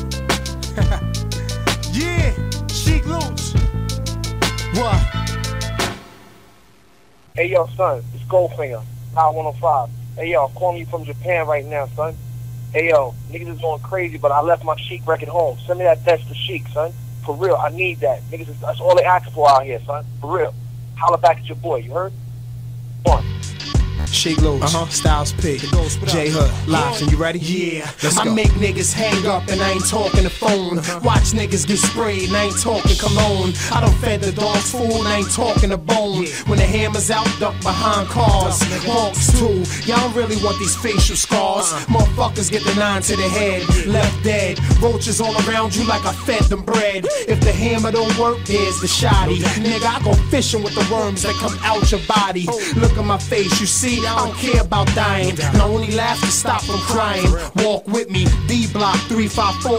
Yeah, Sheik Luch. What? Hey, yo, son, it's Goldfinger, Power 105. Hey, yo, call me from Japan right now, son. Hey, yo, niggas is going crazy, but I left my Sheik record home. Send me that text to Sheik, son. For real, I need that. Niggas, that's all they ask for out here, son. For real. Holler back at your boy, you heard? One. Sheik Luch, Styles P, J-Hood, Locks, and you ready? Yeah, I make niggas hang up and I ain't talking the phone. Watch niggas get sprayed and I ain't talking cologne. I don't fed the dogs fool, I ain't talking the bone. When the hammer's out, duck behind cars. Hawks too, y'all don't really want these facial scars. Motherfuckers get the 9 to the head, left dead. Roaches all around you like I fed them bread. If the hammer don't work, there's the shoddy. Nigga, I go fishing with the worms that come out your body. Look at my face, you see? I don't care about dying, and I only laugh to stop from crying. Walk with me, D-Block 354.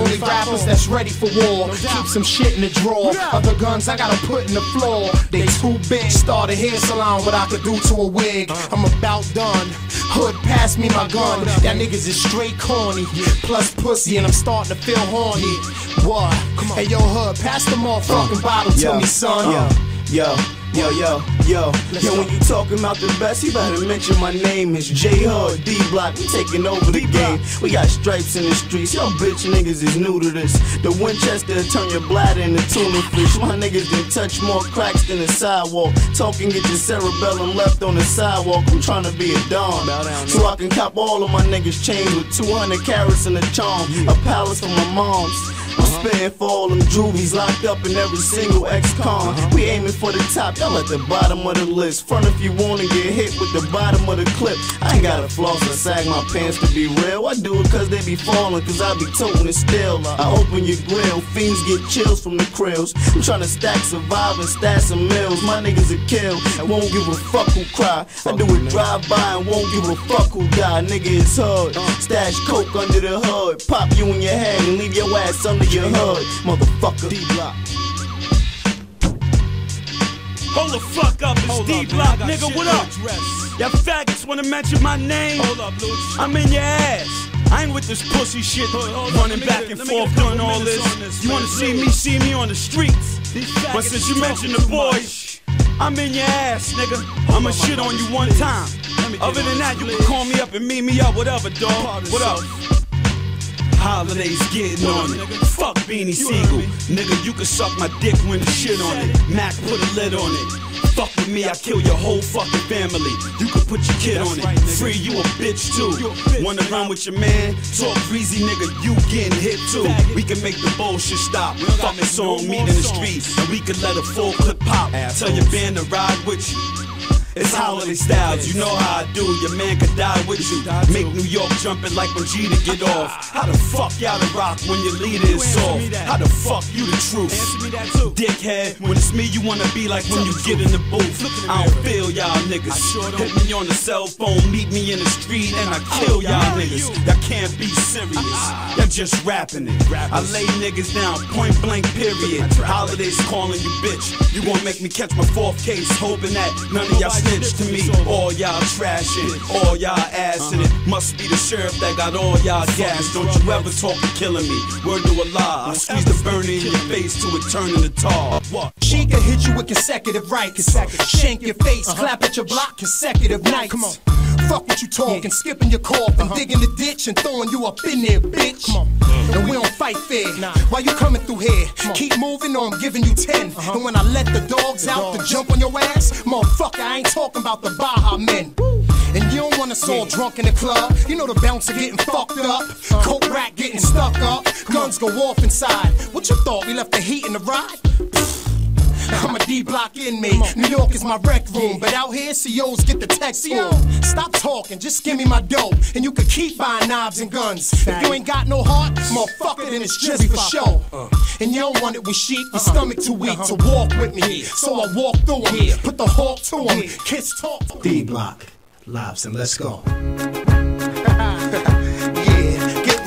Only rappers that's ready for war. Keep some shit in the drawer. Other guns I gotta put in the floor. They too big. Start a hair salon, what I could do to a wig. I'm about done. Hood, pass me my gun. That niggas is straight corny, plus pussy, and I'm starting to feel horny. What? Hey yo, Hood, pass the motherfucking bottle to me, son. Yo, when you talking about the best, you better mention my name. It's J-Hood, D-Block, we taking over the game. We got stripes in the streets, y'all bitch niggas is new to this. The Winchester turn your bladder into tuna fish. My niggas done touch more cracks than a sidewalk. Talking get your cerebellum left on the sidewalk. I'm trying to be a don, so I can cop all of my niggas chains with 200 carats and a charm. A palace for my moms. I'm spitting for all them jewels locked up in every single ex-con. We aiming for the top, y'all at the bottom of the list. Front if you wanna get hit with the bottom of the clip. I ain't gotta floss or sag my pants to be real. I do it cause they be falling, cause I be toting it still. I open your grill, fiends get chills from the krills. I'm tryna stack, survive, and stack some meals. My niggas a kill, I won't give a fuck who cry. I do it drive-by and won't give a fuck who die. Nigga, it's hard. Stash coke under the hood, pop you in your head and leave your ass under your hood, motherfucker. D-Block. Hold the fuck up, it's D-Block, nigga, what up? Y'all faggots wanna mention my name? Hold up, Luch. I'm in your ass. I ain't with this pussy shit, running back and forth doing all this. You wanna see me on the streets. But since you mentioned the boys, I'm in your ass, nigga. I'ma shit on you one time. Other than that, you can call me up and meet me up, whatever, dog. What up? Holidays getting on it. Fuck Beanie Siegel. Nigga, you can suck my dick when the shit on it. Mac put a lid on it. Fuck with me, I kill your whole fucking family. You can put your kid on it. Free, you a bitch too. Wanna run with your man? Talk greasy, nigga, you getting hit too. We can make the bullshit stop. Fucking song meet in the streets, and we can let a full clip pop. Tell your band to ride with you. It's holiday styles, you know how I do. Your man could die with you. Make New York jumping like Vegeta, get off. How the fuck y'all to rock when your leader is soft? How the fuck you the truth? Dickhead, when it's me you wanna be like when you get in the booth. I don't feel y'all niggas. Hit me on the cell phone, meet me in the street, and I kill y'all niggas. Y'all can't be serious, y'all just rapping it. I lay niggas down, point blank period. Holidays calling you bitch. You gon' make me catch my fourth case, hoping that none of y'all to me, all y'all trashing, all y'all assing it. Must be the sheriff that got all y'all gas. Don't you ever talk of killing me. Word to Allah, I squeeze the burner in your face till it turn into tar. She can hit you with consecutive rights, shank your face, clap at your block, consecutive nights. Come on, fuck what you talking, skipping your cough and digging the ditch and throwing you up in there, bitch. Come on. And we don't fight fair. Why you coming through here? Keep moving or I'm giving you 10. And when I let the dogs out to jump on your ass, motherfucker, I ain't talking about the Baja men. And you don't want us all drunk in the club. You know the bouncer getting fucked up, coke rack getting stuck up, guns go off inside. What you thought, we left the heat in the ride? I'm a D-block inmate. New York is my rec room, but out here, COs get the text form. Stop talking, just give me my dough, and you can keep buying knives and guns. If you ain't got no heart, motherfucker, then it's just for show. And you don't want it with sheep, your stomach too weak to walk with me. So I walk through him, put the hawk to him, kiss talk. D-block, lives and let's go.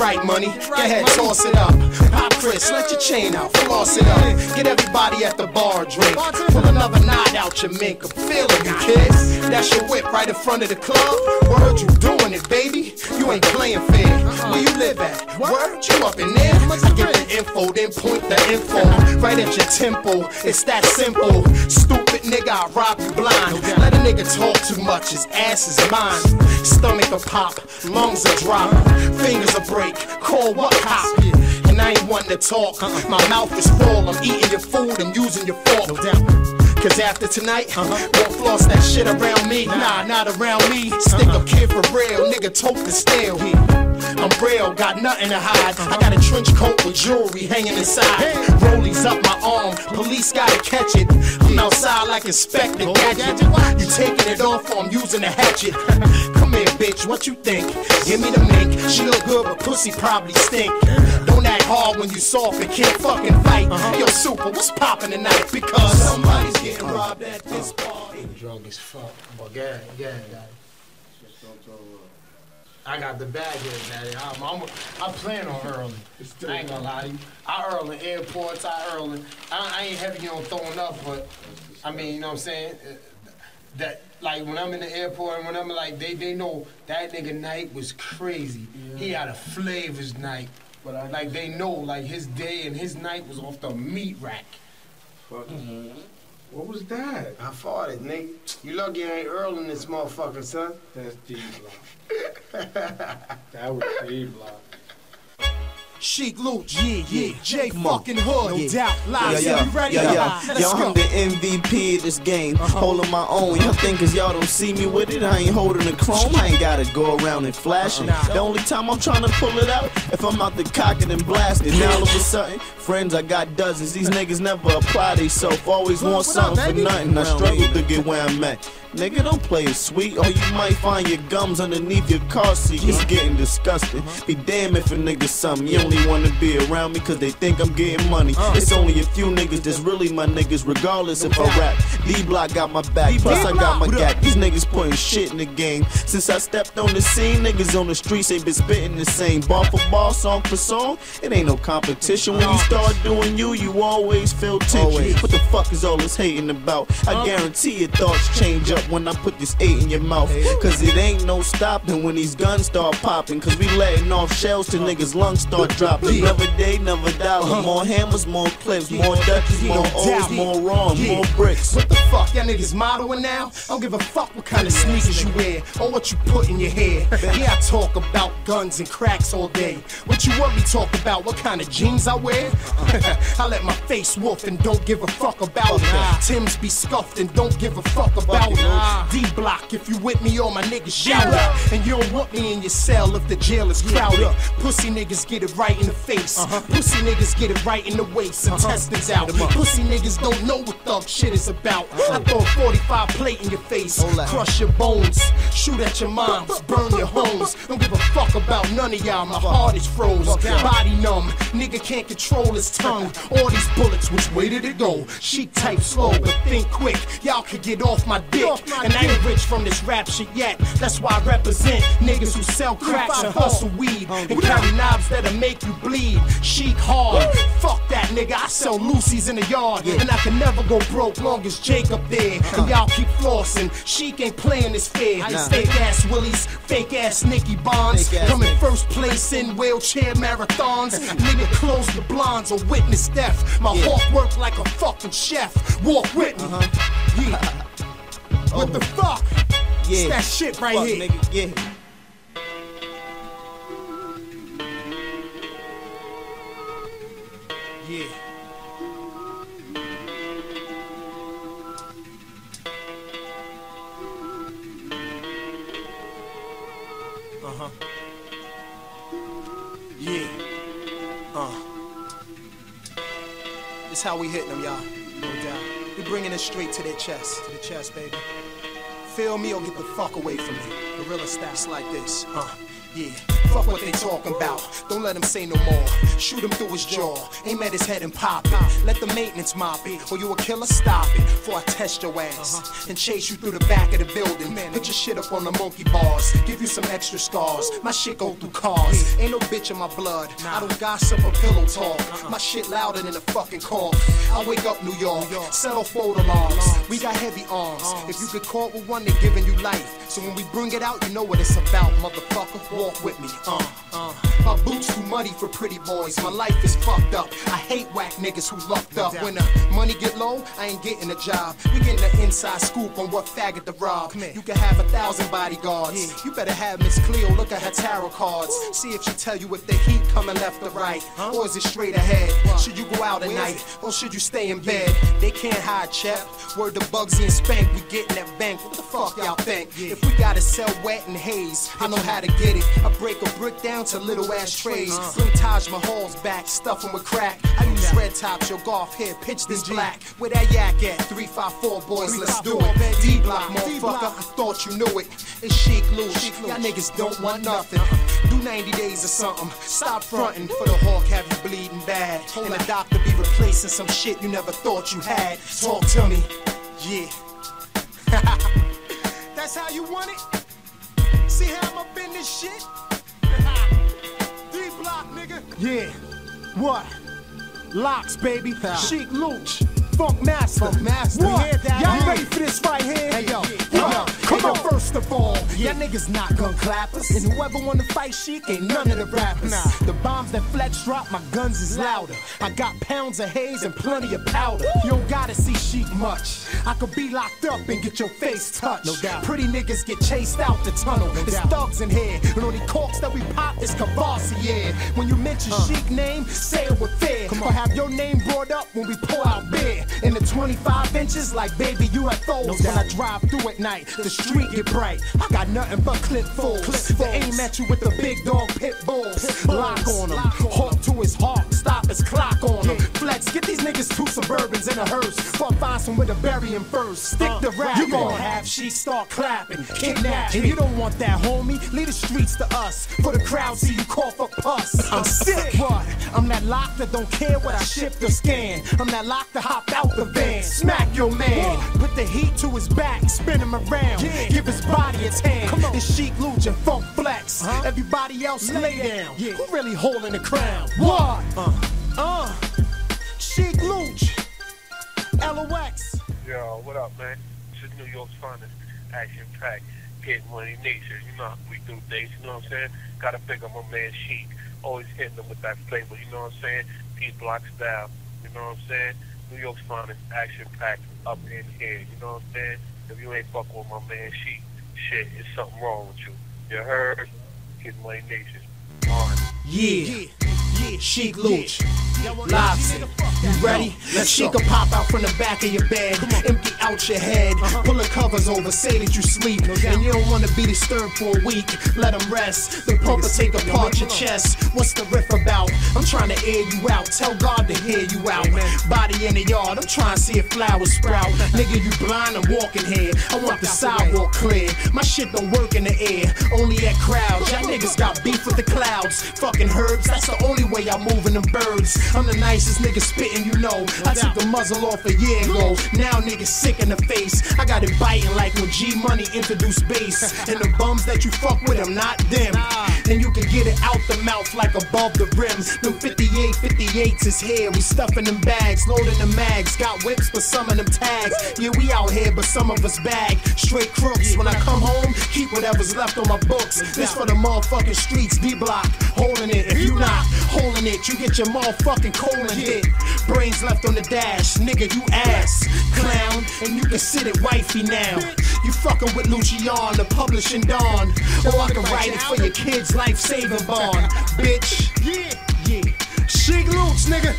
Right, money, go ahead, toss it up. Pop Chris, let your chain out, floss it up. Get everybody at the bar a drink. Pull another knot out your mink. I'm feeling you, kids. That's your whip right in front of the club. Word, you doing it, baby. You ain't playing fair. Where you live at? Word, you up in there? I get the info, then point the info right at your temple. It's that simple. Stupid nigga, I rob you blind. Let a nigga talk too much, his ass is mine. Stomach a pop, lungs a drop, fingers a break. Call what cop? And I ain't one to talk. My mouth is full. I'm eating your food. I'm using your fork. No doubt. Cause after tonight, won't floss that shit around me. Nah, not around me. Stick up kid for real. Nigga, tote the stale. I'm real, got nothing to hide. I got a trench coat with jewelry hanging inside. Rollies up my arm. Police gotta catch it. I'm outside like Inspector Gadget. You taking it off or I'm using a hatchet. Come here, bitch. What you think? Give me the mink. She look good, but pussy probably stink. Don't act hard when you soft and can't fucking fight. Yo, Super, what's poppin' tonight? Because somebody's getting robbed at this party. Drunk as fuck. But yeah. I got the bag here, daddy. I'm playing on early. I ain't gonna lie to you. I early airports. I early. I ain't heavy on throwing up, but I mean, you know what I'm saying? That like when I'm in the airport and when I'm like, they know that nigga night was crazy. Yeah. He had a flavors night. But like they know like his day and his night was off the meat rack. Fuck. What was that? I farted, nigga. You lucky I ain't earling this motherfucker, son. That's D-Block. That was D-Block. Chic Luch, yeah, J fucking Hood, no doubt, live, you ready to hide? Yo, I'm the MVP of this game, holding my own. Y'all think cause y'all don't see me with it, I ain't holding a chrome, I ain't gotta go around and flash it. The only time I'm trying to pull it out, if I'm out the cock it and blast it. Now all of a sudden, friends, I got dozens. These niggas never apply themselves, always want something for nothing. I struggle to get where I'm at. Nigga, don't play it sweet, or you might find your gums underneath your car seat. It's getting disgusting. Be damn if a nigga something. You only wanna be around me cause they think I'm getting money. It's only a few niggas that's really my niggas, regardless if I rap. D-Block got my back, plus I got my gap. These niggas putting shit in the game. Since I stepped on the scene, niggas on the streets, they been spitting the same. Bar for bar, song for song, it ain't no competition. When you start doing you, you always feel tension. What the fuck is all this hating about? I guarantee your thoughts change up. up when I put this 8 in your mouth. Cause it ain't no stopping when these guns start popping. Cause we letting off shells till niggas' lungs start dropping. Another day, another dollar. More hammers, more clips, more duckies, more O's, more wrong, more bricks. What the fuck, y'all niggas modeling now? I don't give a fuck what kind of sneakers you wear or what you put in your hair. Yeah, I talk about guns and cracks all day. What you want me talk about? What kind of jeans I wear? I let my face wolf and don't give a fuck about it. Tim's be scuffed and don't give a fuck about it. D-block, if you with me, all my niggas shout up. And you don't want me in your cell if the jail is crowded. Pussy niggas get it right in the face. Pussy niggas get it right in the waist. Intestines out. Pussy niggas don't know what thug shit is about. I throw a 45 plate in your face. Crush your bones. Shoot at your moms. Burn your homes. Don't give a fuck about none of y'all. My heart is froze. Body numb. Nigga can't control his tongue. All these bullets, which way did it go? She type slow, but think quick. Y'all could get off my dick. And I ain't rich from this rap shit yet. That's why I represent niggas who sell cracks and hustle weed. And carry knives that'll make you bleed. Chic hard. Fuck that nigga. I sell Lucy's in the yard. And I can never go broke long as Jacob there. And y'all keep flossing. Chic ain't playing this fair. Fake ass Willies, fake ass Nicky Bonds. Come in first place in wheelchair marathons. Nigga close the blinds or witness death. My hawk work like a fucking chef. Walk with me. What the fuck? It's that shit right here. Nigga. Yeah. Yeah. Yeah. It's how we hit them, y'all. No doubt. We bringing it straight to their chest. To the chest, baby. Feel me or get the fuck away from me. Guerrilla stats like this. Yeah, fuck what they talking about. Don't let him say no more. Shoot him through his jaw. Aim at his head and pop it. Let the maintenance mop it. Or you a killer, stop it. Before I test your ass and chase you through the back of the building. Put your shit up on the monkey bars. Give you some extra scars. My shit go through cars. Ain't no bitch in my blood. I don't gossip or pillow talk. My shit louder than a fucking cough. I wake up New York. Settle fold alarms. We got heavy arms. If you get caught with one, they're giving you life. So when we bring it out, you know what it's about, motherfucker. Walk with me, My boots too muddy for pretty boys. My life is fucked up. I hate whack niggas who lucked up. When the money get low, I ain't getting a job. We getting the inside scoop on what faggot to rob. You can have 1,000 bodyguards. You better have Miss Cleo look at her tarot cards. See if she tell you if the heat coming left or right, or is it straight ahead? Should you go out at night, or should you stay in bed? They can't hide, chap. Word to Bugsy and Spank, we getting that bank. What the fuck y'all think? If we gotta sell wet and haze, I know how to get it. I break a brick down to little ashtrays. Bring Taj Mahal's back, stuff him with crack. I use red tops, your golf hair, pitch this black. Where that yak at? 354 boys, let's do it. D-block, motherfucker, I thought you knew it. It's chic loose, y'all niggas don't want nothing. Do 90 days or something, stop fronting. For the hawk, have you bleeding bad. And the doctor be replacing some shit you never thought you had. Talk to me, yeah. That's how you want it? See how I'm up in this shit? D-block, nigga. Yeah. What? Locks, baby. Chic Looch. Funk Master. What? Y'all ready for this right here? Hey, yo. Come on. First of all, y'all niggas not gun clappers. And whoever wanna fight Chic ain't none of the rappers. The bombs that Flex drop, my guns is louder. I got pounds of haze and plenty of powder. You don't gotta see Chic much. I could be locked up and get your face touched. No doubt. Pretty niggas get chased out the tunnel. There's thugs in here. And only corks that we pop is Cavassier. When you mention Chic name, say it with fear. Or have your name brought up when we pour out beer. In the 25 inches, like baby, you have foes. When I drive through at night, the street get bright. I got nothing but clip fools. They aim at you with the big dog pit bulls. Lock on him, hawk to his hawk, stop his clock on him. Flex, get these niggas two Suburbans in a hearse. Fuck, find some with a bury him first. Stick the rap. You gon' have she start clapping, kidnap. And you don't want that, homie. Leave the streets to us. For the crowd, see you call for pus. I'm sick. What? I'm that lock that don't care what I shift or scan. I'm that lock that hop out the van. Smack your man. Put the heat to his back. Spin him around. Give his body a tan. This Chic Looch and Funk Flex. Everybody else lay down. Who really holding the crown? What? Chic Looch. LOX. Yo, what up, man? is New York's finest action-packed, hit-money nature. You know how we do things, you know what I'm saying? Gotta pick up my man Sheik, always hitting them with that flavor, you know what I'm saying? P-Block style, you know what I'm saying? New York's finest action-packed up in here, you know what I'm saying? If you ain't fucking with my man Sheik, shit, there's something wrong with you. You heard? Hit-money nature. Yeah, yeah, Sheik Luch. Lobson, you ready? She can pop out from the back of your bed, empty out your head, pull the covers over, say that you sleep, and you don't want to be disturbed for a week. Let them rest, then pump and take apart your chest. What's the riff about? I'm trying to air you out, tell God to hear you out. Body in the yard, I'm trying to see a flower sprout. Nigga, you blind and walking here. I want the sidewalk clear. My shit don't work in the air, only at crowds. Y'all niggas got beef with the clouds. Fucking herbs, that's the only way y'all moving them birds. I'm the nicest nigga spitting, you know. I took the muzzle off a year ago. Now niggas sick in the face. I got it biting like when G-Money introduced bass. And the bums that you fuck with, I'm not them. And you can get it out the mouth like above the rims. Them 58s is here. We stuffing them bags, loading them mags. Got whips, but some of them tags. Yeah, we out here, but some of us bag. Straight crooks. When I come home, keep whatever's left on my books. This for the motherfucking streets. D-Block, holding it. If you not holding it, you get your motherfucking cold and hit. Brains left on the dash, nigga, you ass clown, and you consider wifey now. You fucking with Lucian, the publishing Don. Or I can write it for your kids' life-saving bond, bitch. Yeah, yeah. Sheik Luch, nigga.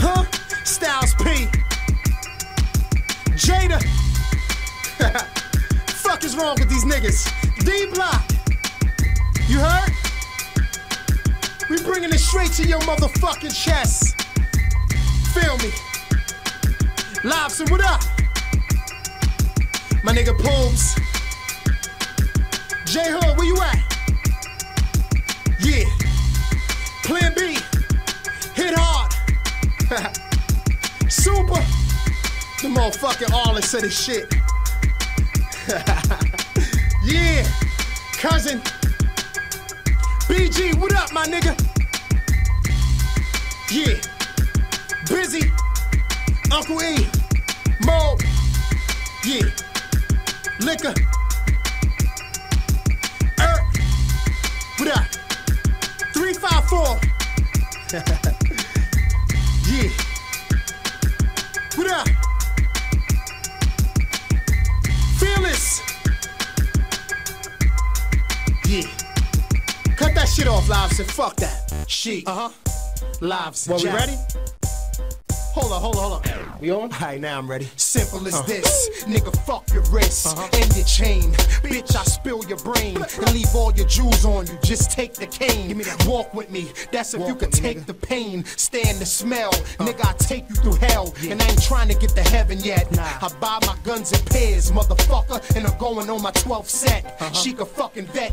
Huh? Styles P. Jada. Fuck is wrong with these niggas? D-Block. You heard? We bringing it straight to your motherfucking chest. Feel me? Lobson, what up? My nigga Pomes. J-Hood, where you at? Yeah. Plan B. Hit hard. Super. The motherfucking artists of this shit. Yeah. Cousin. BG, what up, my nigga? Yeah. Busy. Uncle E. Mo. Yeah. Liquor. What up? 354. Yeah. What up? Fearless. Yeah. Cut that shit off, Lobson. Fuck that. Sheik. Lobson. Well, we ready? Hold on. We on? Alright, now I'm ready. Simple as this. Nigga, fuck your wrist and your chain. Bitch, I spill your brain and leave all your jewels on you. Just take the cane. Give me that. Walk with me. That's if walk you can take the pain. Stand the smell. Nigga, I take you through hell. And I ain't trying to get to heaven yet. I buy my guns in pairs, motherfucker. And I'm going on my 12th set. She could fucking vet,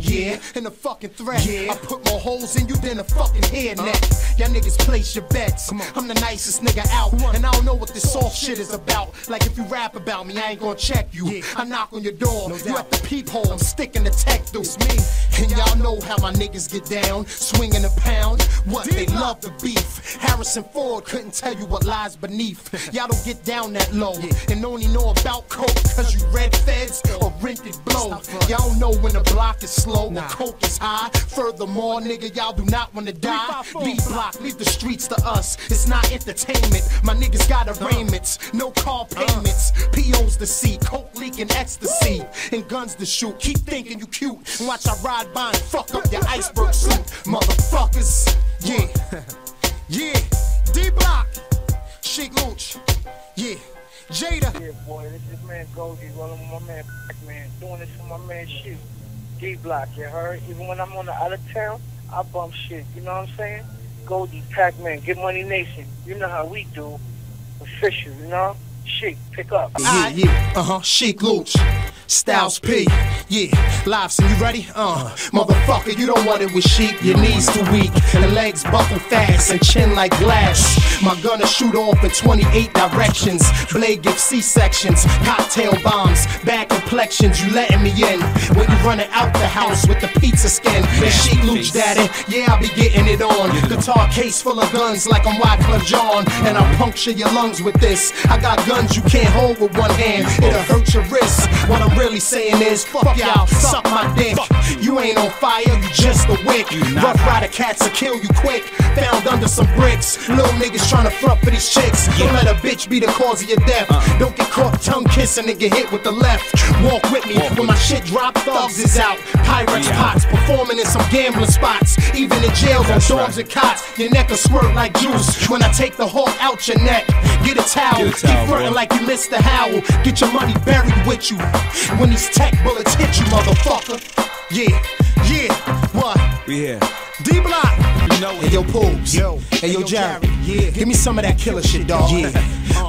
and a fucking threat. I put more holes in you than a fucking hairnet. Y'all niggas place your bets. I'm the nicest nigga out. And I don't know what this soft shit is about. Like if you rap about me, I ain't gonna check you. I knock on your door, you at the peephole. I'm sticking the tech through me. And y'all know how my niggas get down, swinging a pound. What they love the beef. Harrison Ford couldn't tell you what lies beneath. Y'all don't get down that low, and only know about coke cause you red feds or rented blow. Y'all don't know when the block is slow or coke is high. Furthermore, nigga, y'all do not wanna die. D-Block, leave the streets to us. It's not entertainment. My niggas got arraignments, no car payments, POs to see, coke leaking ecstasy, and guns to shoot. Keep thinking you cute, and watch I ride by and fuck up your iceberg suit, motherfuckers. Yeah, yeah, D-Block, Sheik Luch, yeah, Jada. Yeah, boy, this man Goldie rolling with my man Black Man, doing this for my man Sheik. D-Block, you heard? Even when I'm on the out of town, I bump shit, you know what I'm saying? Goldie, Pac-Man, Get Money Nation. You know how we do. Official, you know? Sheik, pick up. Sheik Luch. Styles P. Yeah. Lobson, you ready? Motherfucker, you don't want it with Sheik. Your knees too weak, and the legs buckle fast, and chin like glass. My gunna shoot off in 28 directions. Blade gives C-sections, cocktail bombs, bad complexions. You letting me in when you running out the house with the pizza skin. And Sheik Luch, daddy. Yeah, I be getting it on. Guitar case full of guns like I'm Wyclef Jean, and I puncture your lungs with this. I got guns guns you can't hold with one hand. It'll hurt your wrist. What I'm really saying is, fuck y'all, suck my dick. You ain't on fire, you just a wick. Rough rider cats will kill you quick. Found under some bricks. Little niggas trying to front for these chicks. Don't let a bitch be the cause of your death. Don't get caught tongue kissing and get hit with the left. Walk with me when my shit drop. Thugs is out, pirates, pots, performing in some gambling spots. Even in jails on dorms and cots. Your neck will squirt like juice when I take the hawk out your neck. Get a towel, keep flirting like you missed the howl. Get your money buried with you when these tech bullets hit you, motherfucker. Yeah, yeah, what? We here. D-Block. You know it. Hey, yo, Pools. Yo. Hey, yo, Jerry. Yeah. Give me some of that killer shit, dog. Yeah.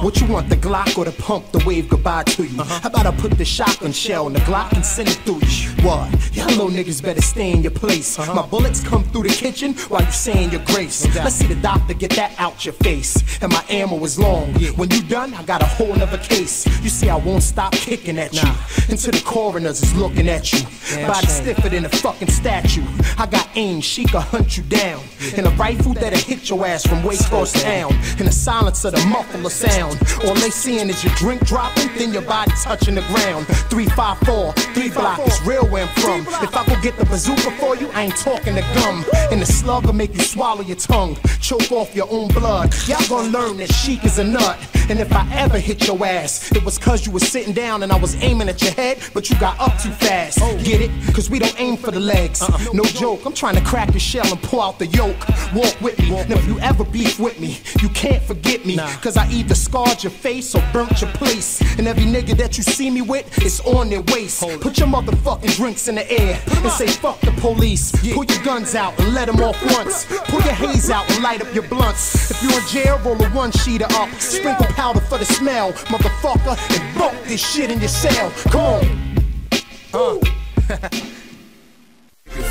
What you want, the Glock or the pump to wave goodbye to you? How about I put the shotgun shell in the Glock and send it through you? What? Y'all little niggas better stay in your place. My bullets come through the kitchen while you saying your grace. Let's see the doctor get that out your face. And my ammo is long. When you done, I got a whole nother case. You see, I won't stop kicking at you until the coroners is looking at you. Body stiffer than a fucking statue. I got aim, she could hunt you down. And a rifle that'll hit your ass from Wake Forest town. And the silence of the muffler sound. All they seeing is your drink dropping, then your body touching the ground. 354, 3 block is real where I'm from. If I go get the bazooka for you, I ain't talking to gum. And the slug will make you swallow your tongue, choke off your own blood. Y'all gonna learn that chic is a nut. And if I ever hit your ass, it was cause you was sitting down and I was aiming at your head, but you got up too fast. Get it? Cause we don't aim for the legs. No joke, I'm trying to crack your shell and pull out the yolk. Walk with me, and if you ever beef with me, you can't forget me. Cause I either scarred your face or burnt your place. And every nigga that you see me with is on their waist. Put your motherfucking drinks in the air and say fuck the police. Pull your guns out and let them off once. Pull your haze out and light up your blunts. If you're in jail, roll a one-sheeter up. Sprinkle powder for the smell, motherfucker, and broke this shit in your cell. Come on.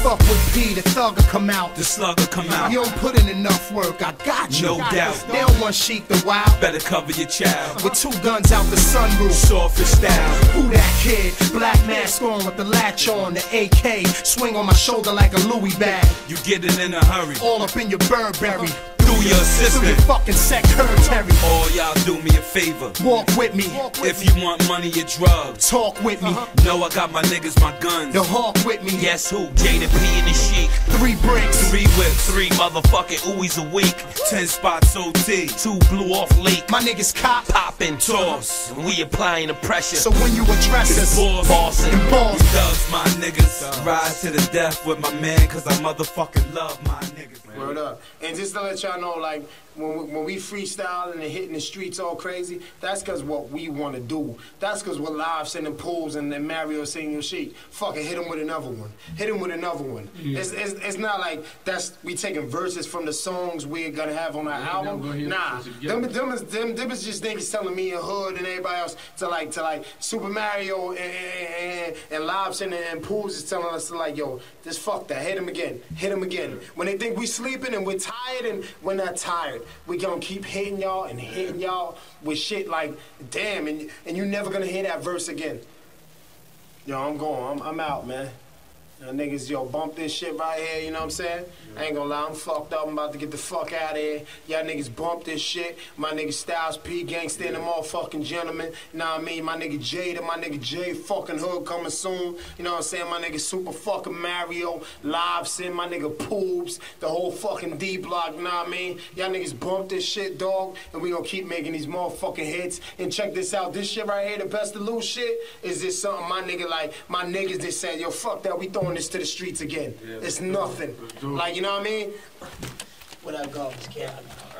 Fuck with D, the thugger come out. The slugger come out. You don't put in enough work, I got you. No doubt. They don't want sheep to wild. Better cover your child. With 2 guns out the sunroof. Soft and style. Who that kid? Black mask on with the latch on. The AK swing on my shoulder like a Louis bag. You getting in a hurry. All up in your Burberry. Through your assistant. Through your fucking secretary. All y'all do me a favor. Walk with me. If you want money or drugs. Talk with me. No, I got my niggas, my guns. The hawk with me. Guess who? Jada P and the Sheik. 3 bricks. 3 whips. 3 motherfucking ooies a week. 10 spots OT. 2 blew off leak. My niggas cop. Pop and toss. And we applying the pressure. So when you address us, bossing. And boss. Thugs, my niggas. Rise to the death with my man. Cause I motherfucking love my niggas. Man. Word up. And just to let y'all know, like, when we freestyling and hitting the streets all crazy, that's because what we want to do. That's because we're live sending Pools and then Mario singing your shit. Fuck it, hit him with another one. Hit him with another one. Yeah. It's not like that's we taking verses from the songs we're going to have on our album. Nah, them is just niggas telling me and Hood and everybody else to like Super Mario and Lobson and Pools is telling us to like, yo, just fuck that. Hit him again. Hit him again. When they think we sleeping and we're tired and we're not tired. We gonna keep hitting y'all and hitting y'all with shit like, damn, and you never gonna hear that verse again. Yo, I'm going. I'm out, man. Y'all niggas, yo, bump this shit right here, you know what I'm saying? I ain't gonna lie, I'm fucked up. I'm about to get the fuck out of here. Y'all niggas bump this shit. My nigga Styles P, Gangsta and the motherfucking gentleman. Nah, I mean, my nigga Jada, my nigga Jay fucking Hood coming soon. You know what I'm saying? My nigga Super fucking Mario, Lobson, my nigga Poops, the whole fucking D-Block, nah, I mean? Y'all niggas bump this shit, dog, and we gonna keep making these motherfucking hits. And check this out, this shit right here, the best to lose shit, is this something my nigga, like, my niggas, they said, yo, fuck that, we throwing this to the streets again. Yeah, it's nothing. Like, you know what I mean? What I got,